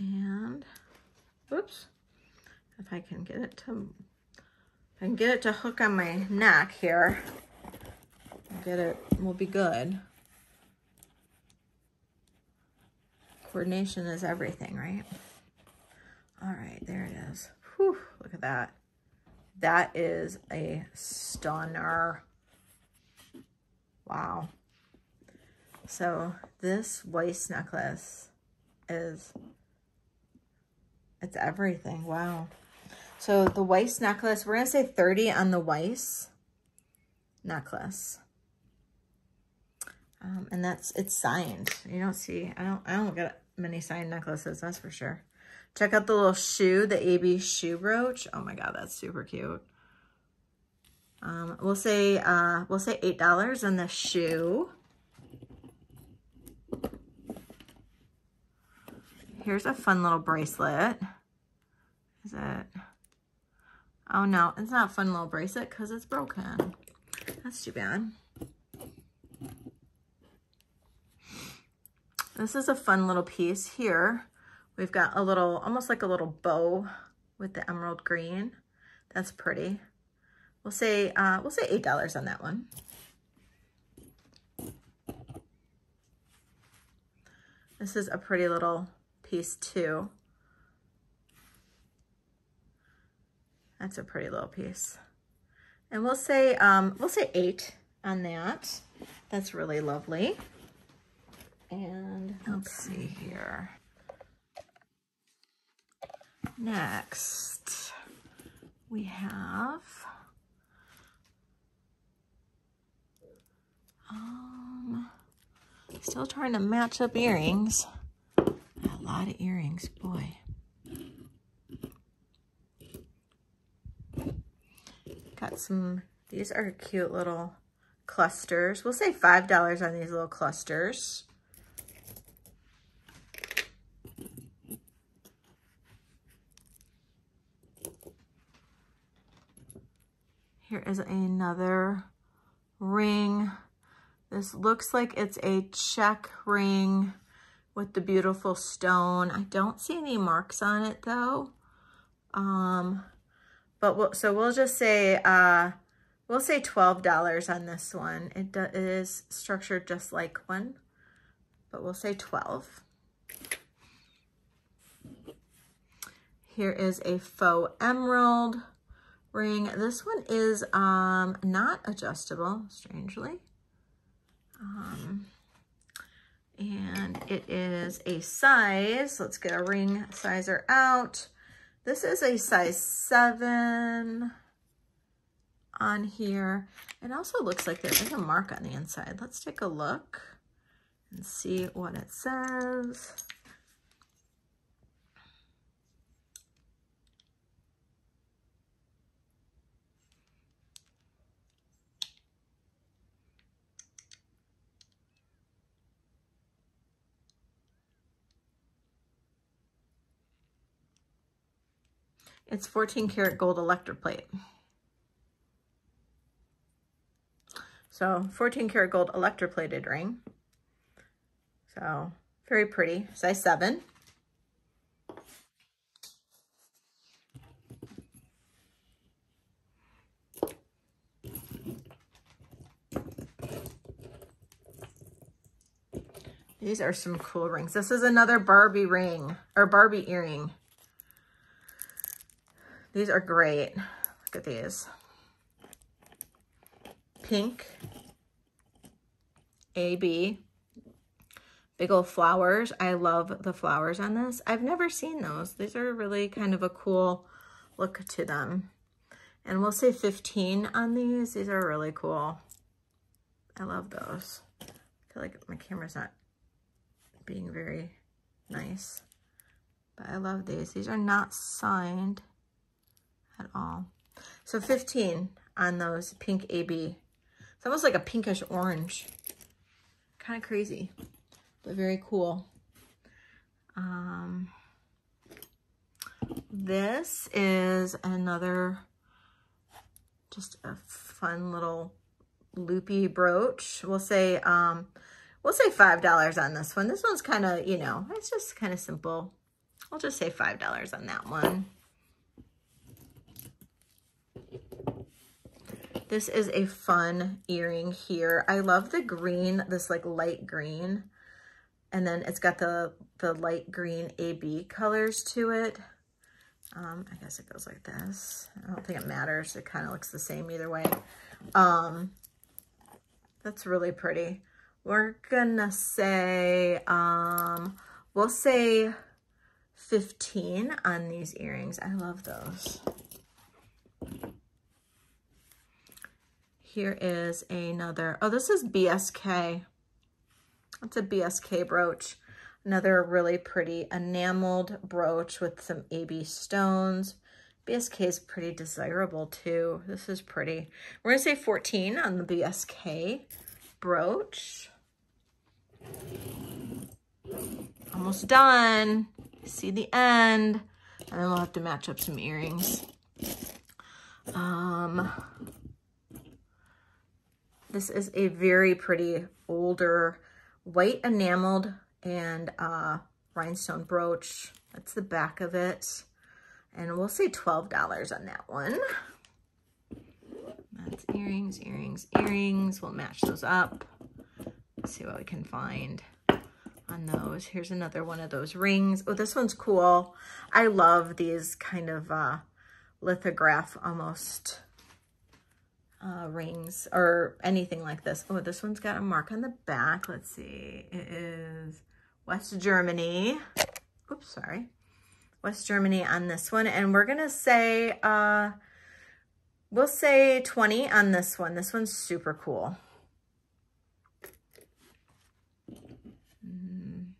And, oops, if I can get it to, if I can get it to hook on my neck here, get it, we'll be good. Coordination is everything, right? All right, there it is. Whew, look at that. That is a stunner. Wow. So this Weiss necklace is, it's everything. Wow. So the Weiss necklace, we're going to say thirty on the Weiss necklace. Um, and that's, it's signed. You don't see, I don't, I don't get many signed necklaces, that's for sure. Check out the little shoe, the A B shoe brooch. Oh my God, that's super cute. Um, we'll say, uh, we'll say eight dollars on the shoe. Here's a fun little bracelet. Is it? Oh no, it's not a fun little bracelet because it's broken. That's too bad. This is a fun little piece here. We've got a little, almost like a little bow with the emerald green. That's pretty. We'll say, uh, we'll say eight dollars on that one. This is a pretty little piece too. That's a pretty little piece. And we'll say, um, we'll say eight on that. That's really lovely. And let's see here. Next, we have, um, still trying to match up earrings. A lot of earrings, boy. Got some, these are cute little clusters. We'll save five dollars on these little clusters. Here is another ring. This looks like it's a check ring with the beautiful stone. I don't see any marks on it though. Um, but we'll, so we'll just say, uh, we'll say twelve dollars on this one. It, do, it is structured just like one, but we'll say twelve. Here is a faux emerald ring. This one is um, not adjustable, strangely. Um, and it is a size. Let's get a ring sizer out. This is a size seven on here. It also looks like there is a mark on the inside. Let's take a look and see what it says. It's fourteen karat gold electroplate. So fourteen karat gold electroplated ring. So very pretty, size seven. These are some cool rings. This is another Barbie ring or Barbie earring. These are great. Look at these. Pink. A B. Big old flowers. I love the flowers on this. I've never seen those. These are really kind of a cool look to them. And we'll say fifteen on these. These are really cool. I love those. I feel like my camera's not being very nice. But I love these. These are not signed at all. So fifteen on those pink A B. It's almost like a pinkish orange. Kind of crazy, but very cool. Um, this is another, just a fun little loopy brooch. We'll say, um, we'll say five dollars on this one. This one's kind of, you know, it's just kind of simple. I'll just say five dollars on that one. This is a fun earring here. I love the green, this like light green. And then it's got the, the light green A B colors to it. Um, I guess it goes like this. I don't think it matters. It kind of looks the same either way. Um, that's really pretty. We're gonna say, um, we'll say fifteen on these earrings. I love those. Here is another, oh, this is B S K. It's a B S K brooch. Another really pretty enameled brooch with some A B stones. B S K is pretty desirable too. This is pretty. We're gonna say fourteen on the B S K brooch. Almost done. See the end. And then we'll have to match up some earrings. Um. This is a very pretty older white enameled and uh, rhinestone brooch. That's the back of it. And we'll say twelve dollars on that one. That's earrings, earrings, earrings. We'll match those up. Let's see what we can find on those. Here's another one of those rings. Oh, this one's cool. I love these kind of uh, lithograph almost Uh, rings or anything like this. Oh, this one's got a mark on the back. Let's see. It is West Germany. Oops, sorry. West Germany on this one. And we're going to say, uh, we'll say twenty on this one. This one's super cool. Mm,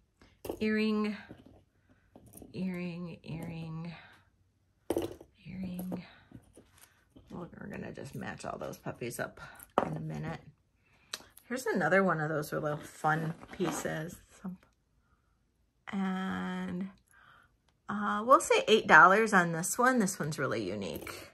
earring, earring, earring, earring. We're gonna just match all those puppies up in a minute. Here's another one of those really fun pieces. And uh, we'll say eight dollars on this one. This one's really unique.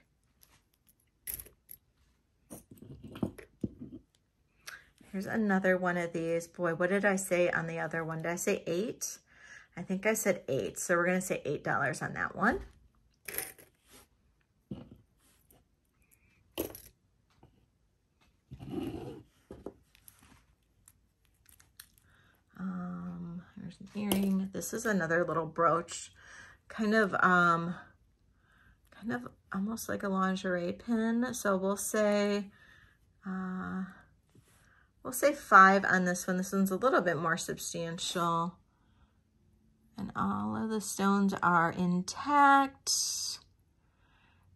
Here's another one of these. Boy, what did I say on the other one? Did I say eight? I think I said eight. So we're going to say eight dollars on that one. Um, here's an earring. This is another little brooch, kind of, um, kind of almost like a lingerie pin. So we'll say, uh, we'll say five on this one. This one's a little bit more substantial. And all of the stones are intact.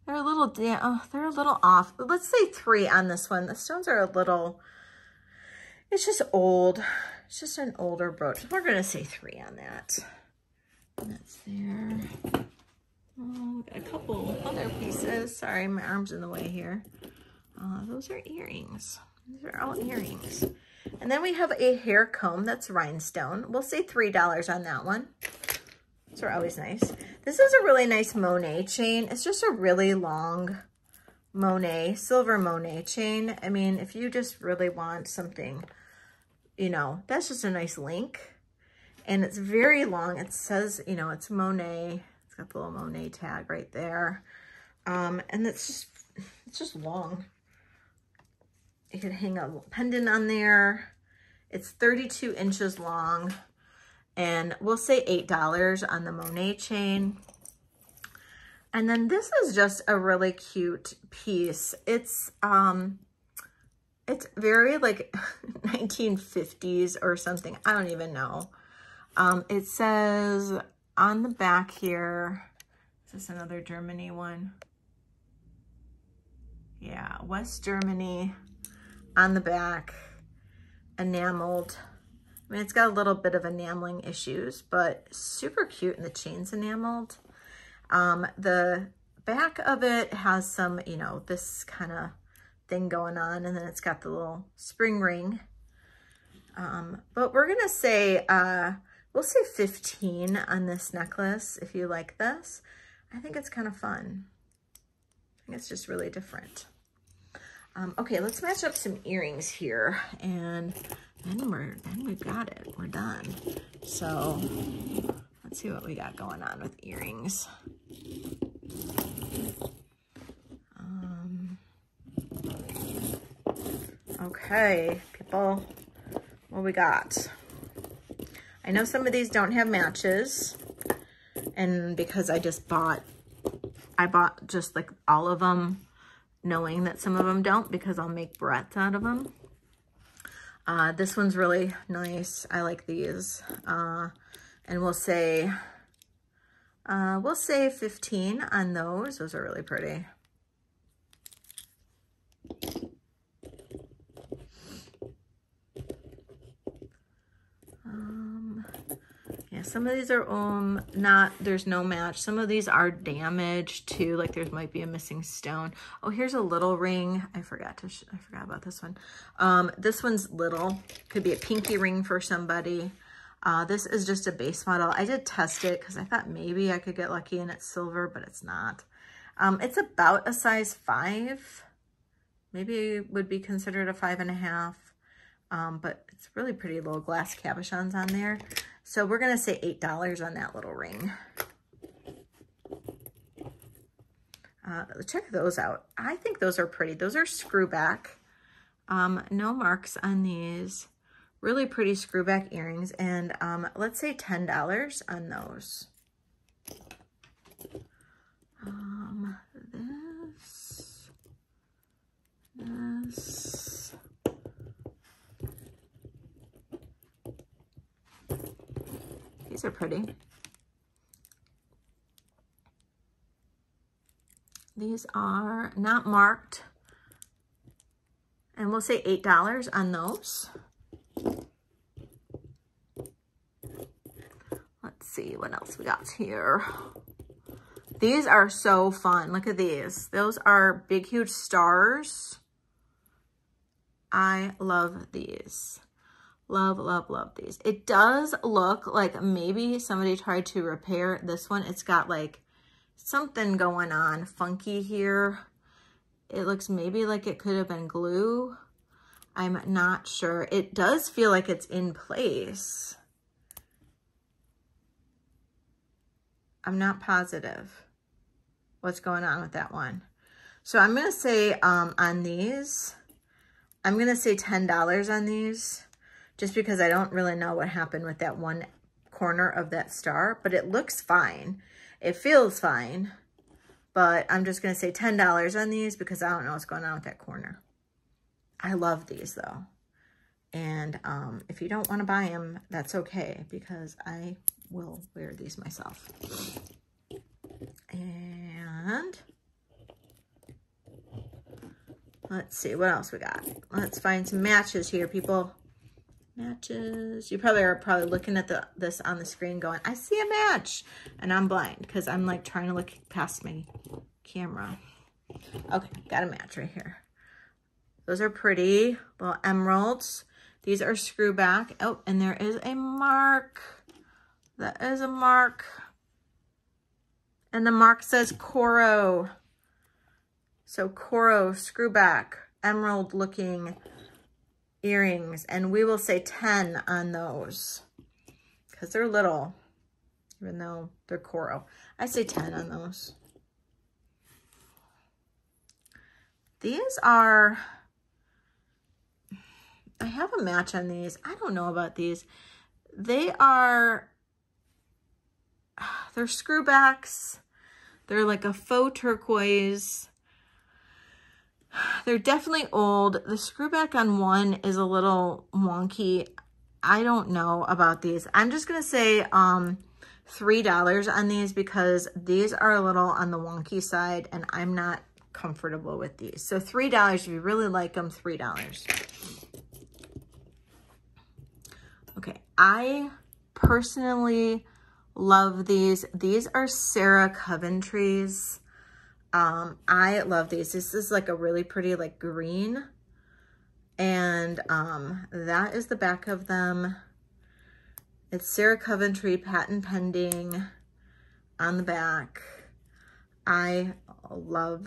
They're a little, oh, they're a little off. Let's say three on this one. The stones are a little, it's just old. It's just an older brooch. We're going to say three on that. That's there. Oh, got a couple other pieces. Sorry, my arm's in the way here. Uh, those are earrings. These are all earrings. And then we have a hair comb that's rhinestone. We'll say three dollars on that one. Those are always nice. This is a really nice Monet chain. It's just a really long Monet, silver Monet chain. I mean, if you just really want something, you know, that's just a nice link. And it's very long. It says, you know, it's Monet. It's got the little Monet tag right there. Um, and it's just, it's just long. You could hang a little pendant on there. It's thirty-two inches long. And we'll say eight dollars on the Monet chain. And then this is just a really cute piece. It's, um, it's very like nineteen fifties or something. I don't even know. Um, it says on the back here, is this another Germany one? Yeah, West Germany on the back, enameled. I mean, it's got a little bit of enameling issues, but super cute, and the chain's enameled. Um, the back of it has some, you know, this kind of thing going on, and then it's got the little spring ring. Um, but we're gonna say, uh, we'll say fifteen on this necklace if you like this. I think it's kind of fun. I think it's just really different. Um, okay, let's match up some earrings here, and then we're then we've got it. We're done. So let's see what we got going on with earrings. Okay, people, what we got? I know some of these don't have matches, and because I just bought, I bought just like all of them, knowing that some of them don't, because I'll make barrettes out of them. Uh, this one's really nice. I like these. Uh, and we'll say, uh, we'll say fifteen on those. Those are really pretty. Some of these are um not, there's no match. Some of these are damaged too, like there might be a missing stone. Oh, here's a little ring. I forgot to, sh I forgot about this one. Um, this one's little, could be a pinky ring for somebody. Uh, this is just a base model. I did test it because I thought maybe I could get lucky and it's silver, but it's not. Um, it's about a size five. Maybe it would be considered a five and a half. Um, but it's really pretty little glass cabochons on there. So we're going to say eight dollars on that little ring. Uh, check those out. I think those are pretty. Those are screwback. Um, no marks on these. Really pretty screwback earrings. And um, let's say ten dollars on those. Um, this. This. These are pretty. These are not marked. And we'll say eight dollars on those. Let's see what else we got here. These are so fun. Look at these. Those are big, huge stars. I love these. Love, love, love these. It does look like maybe somebody tried to repair this one. It's got like something going on funky here. It looks maybe like it could have been glue. I'm not sure. It does feel like it's in place. I'm not positive what's going on with that one. So I'm going to say um, on these, I'm going to say ten dollars on these. Just because I don't really know what happened with that one corner of that star, but it looks fine. It feels fine, but I'm just gonna say ten dollars on these because I don't know what's going on with that corner. I love these though. And um, if you don't wanna buy them, that's okay because I will wear these myself. And let's see what else we got. Let's find some matches here, people. Matches. You probably are probably looking at the this on the screen going, I see a match, and I'm blind because I'm like trying to look past my camera. Okay, got a match right here. Those are pretty little emeralds. These are screw back. Oh, and there is a mark. That is a mark. And the mark says Coro. So Coro screw back emerald looking earrings, and we will say ten on those because they're little, even though they're coral. I say ten on those. These are, I have a match on these. I don't know about these. They are, they're screwbacks. They're like a faux turquoise. They're definitely old. The screw back on one is a little wonky. I don't know about these. I'm just going to say um, three dollars on these because these are a little on the wonky side and I'm not comfortable with these. So three dollars if you really like them, three dollars. Okay, I personally love these. These are Sarah Coventry's. Um, I love these. This is like a really pretty like green, and um, that is the back of them. It's Sarah Coventry, patent pending on the back. I love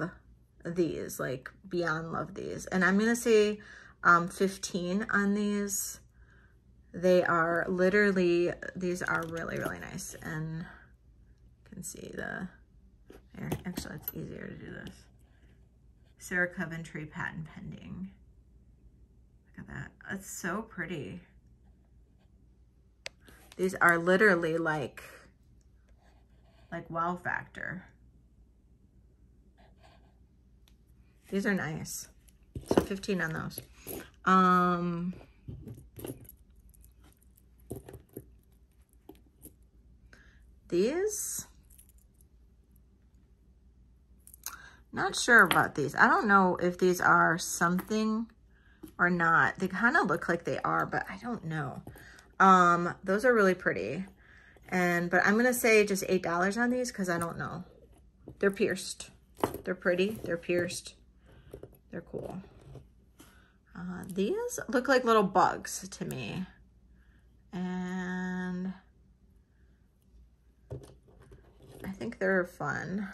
these, like beyond love these. And I'm going to say um, fifteen on these. They are literally, these are really, really nice. And you can see the Actually, it's easier to do this. Sarah Coventry patent pending. Look at that. It's so pretty. These are literally like, like wow factor. These are nice. So fifteen on those. Um, these... Not sure about these. I don't know if these are something or not. They kind of look like they are, but I don't know. Um, those are really pretty. And, but I'm going to say just eight dollars on these because I don't know. They're pierced. They're pretty. They're pierced. They're cool. Uh, these look like little bugs to me. And I think they're fun.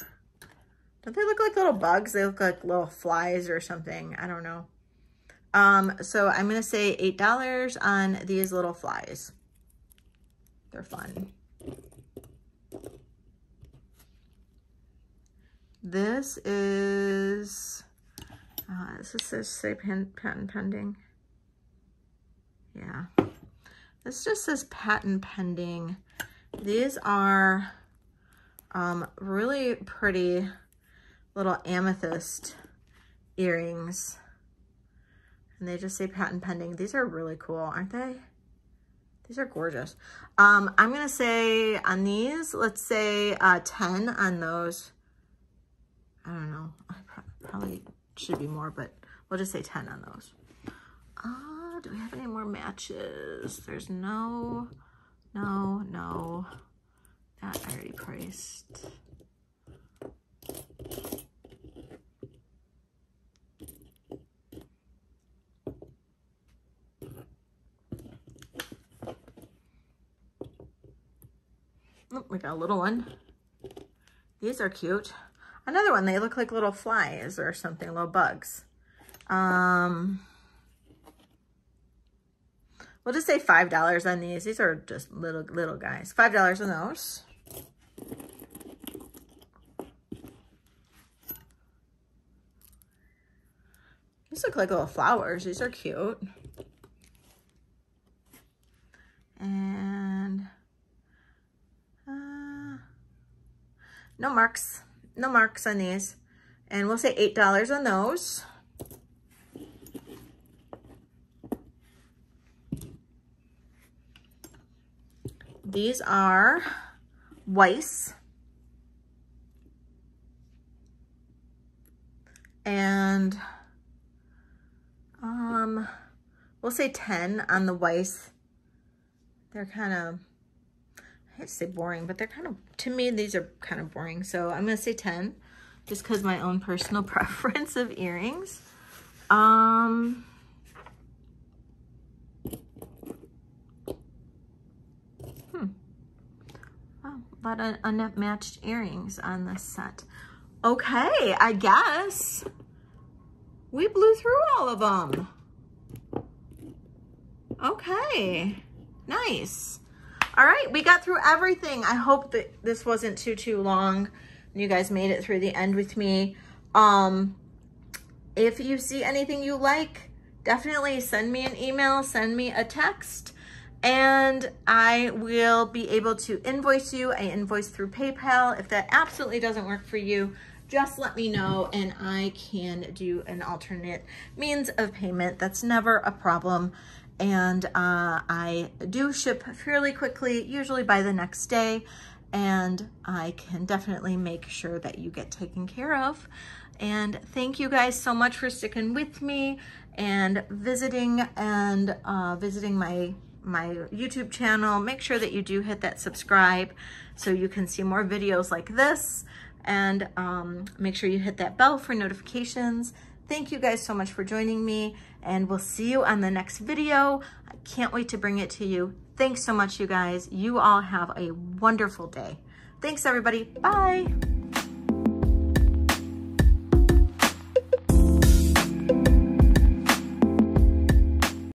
Don't they look like little bugs? They look like little flies or something. I don't know. Um, so I'm going to say eight dollars on these little flies. They're fun. This is, uh, this is just say patent pending. Yeah. This just says patent pending. These are um, really pretty little amethyst earrings, and they just say patent pending. These are really cool, aren't they? These are gorgeous. Um, I'm gonna say on these, let's say uh, ten on those. I don't know, I pro probably should be more, but we'll just say ten on those. Uh, do we have any more matches? There's no, no, no. That I already priced. Oop, we got a little one. These are cute. Another one, they look like little flies or something, little bugs. Um, we'll just say five dollars on these. These are just little, little guys. five dollars on those. These look like little flowers. These are cute. And uh, no marks. No marks on these. And we'll say eight dollars on those. These are Weiss. And Um, we'll say ten on the Weiss. They're kind of, I hate to say boring, but they're kind of, to me, these are kind of boring. So I'm going to say ten, just because my own personal preference of earrings. Um, hmm. Wow, a lot of unmatched earrings on this set. Okay, I guess we blew through all of them. Okay, nice. All right, we got through everything. I hope that this wasn't too, too long. You guys made it through the end with me. Um, if you see anything you like, definitely send me an email, send me a text, and I will be able to invoice you. I invoice through PayPal. If that absolutely doesn't work for you, just let me know and I can do an alternate means of payment. That's never a problem. And uh, I do ship fairly quickly, usually by the next day, and I can definitely make sure that you get taken care of. And thank you guys so much for sticking with me and visiting and uh, visiting my my YouTube channel. Make sure that you do hit that subscribe so you can see more videos like this. And um, make sure you hit that bell for notifications. Thank you guys so much for joining me, and we'll see you on the next video. I can't wait to bring it to you. Thanks so much, you guys. You all have a wonderful day. Thanks, everybody. Bye.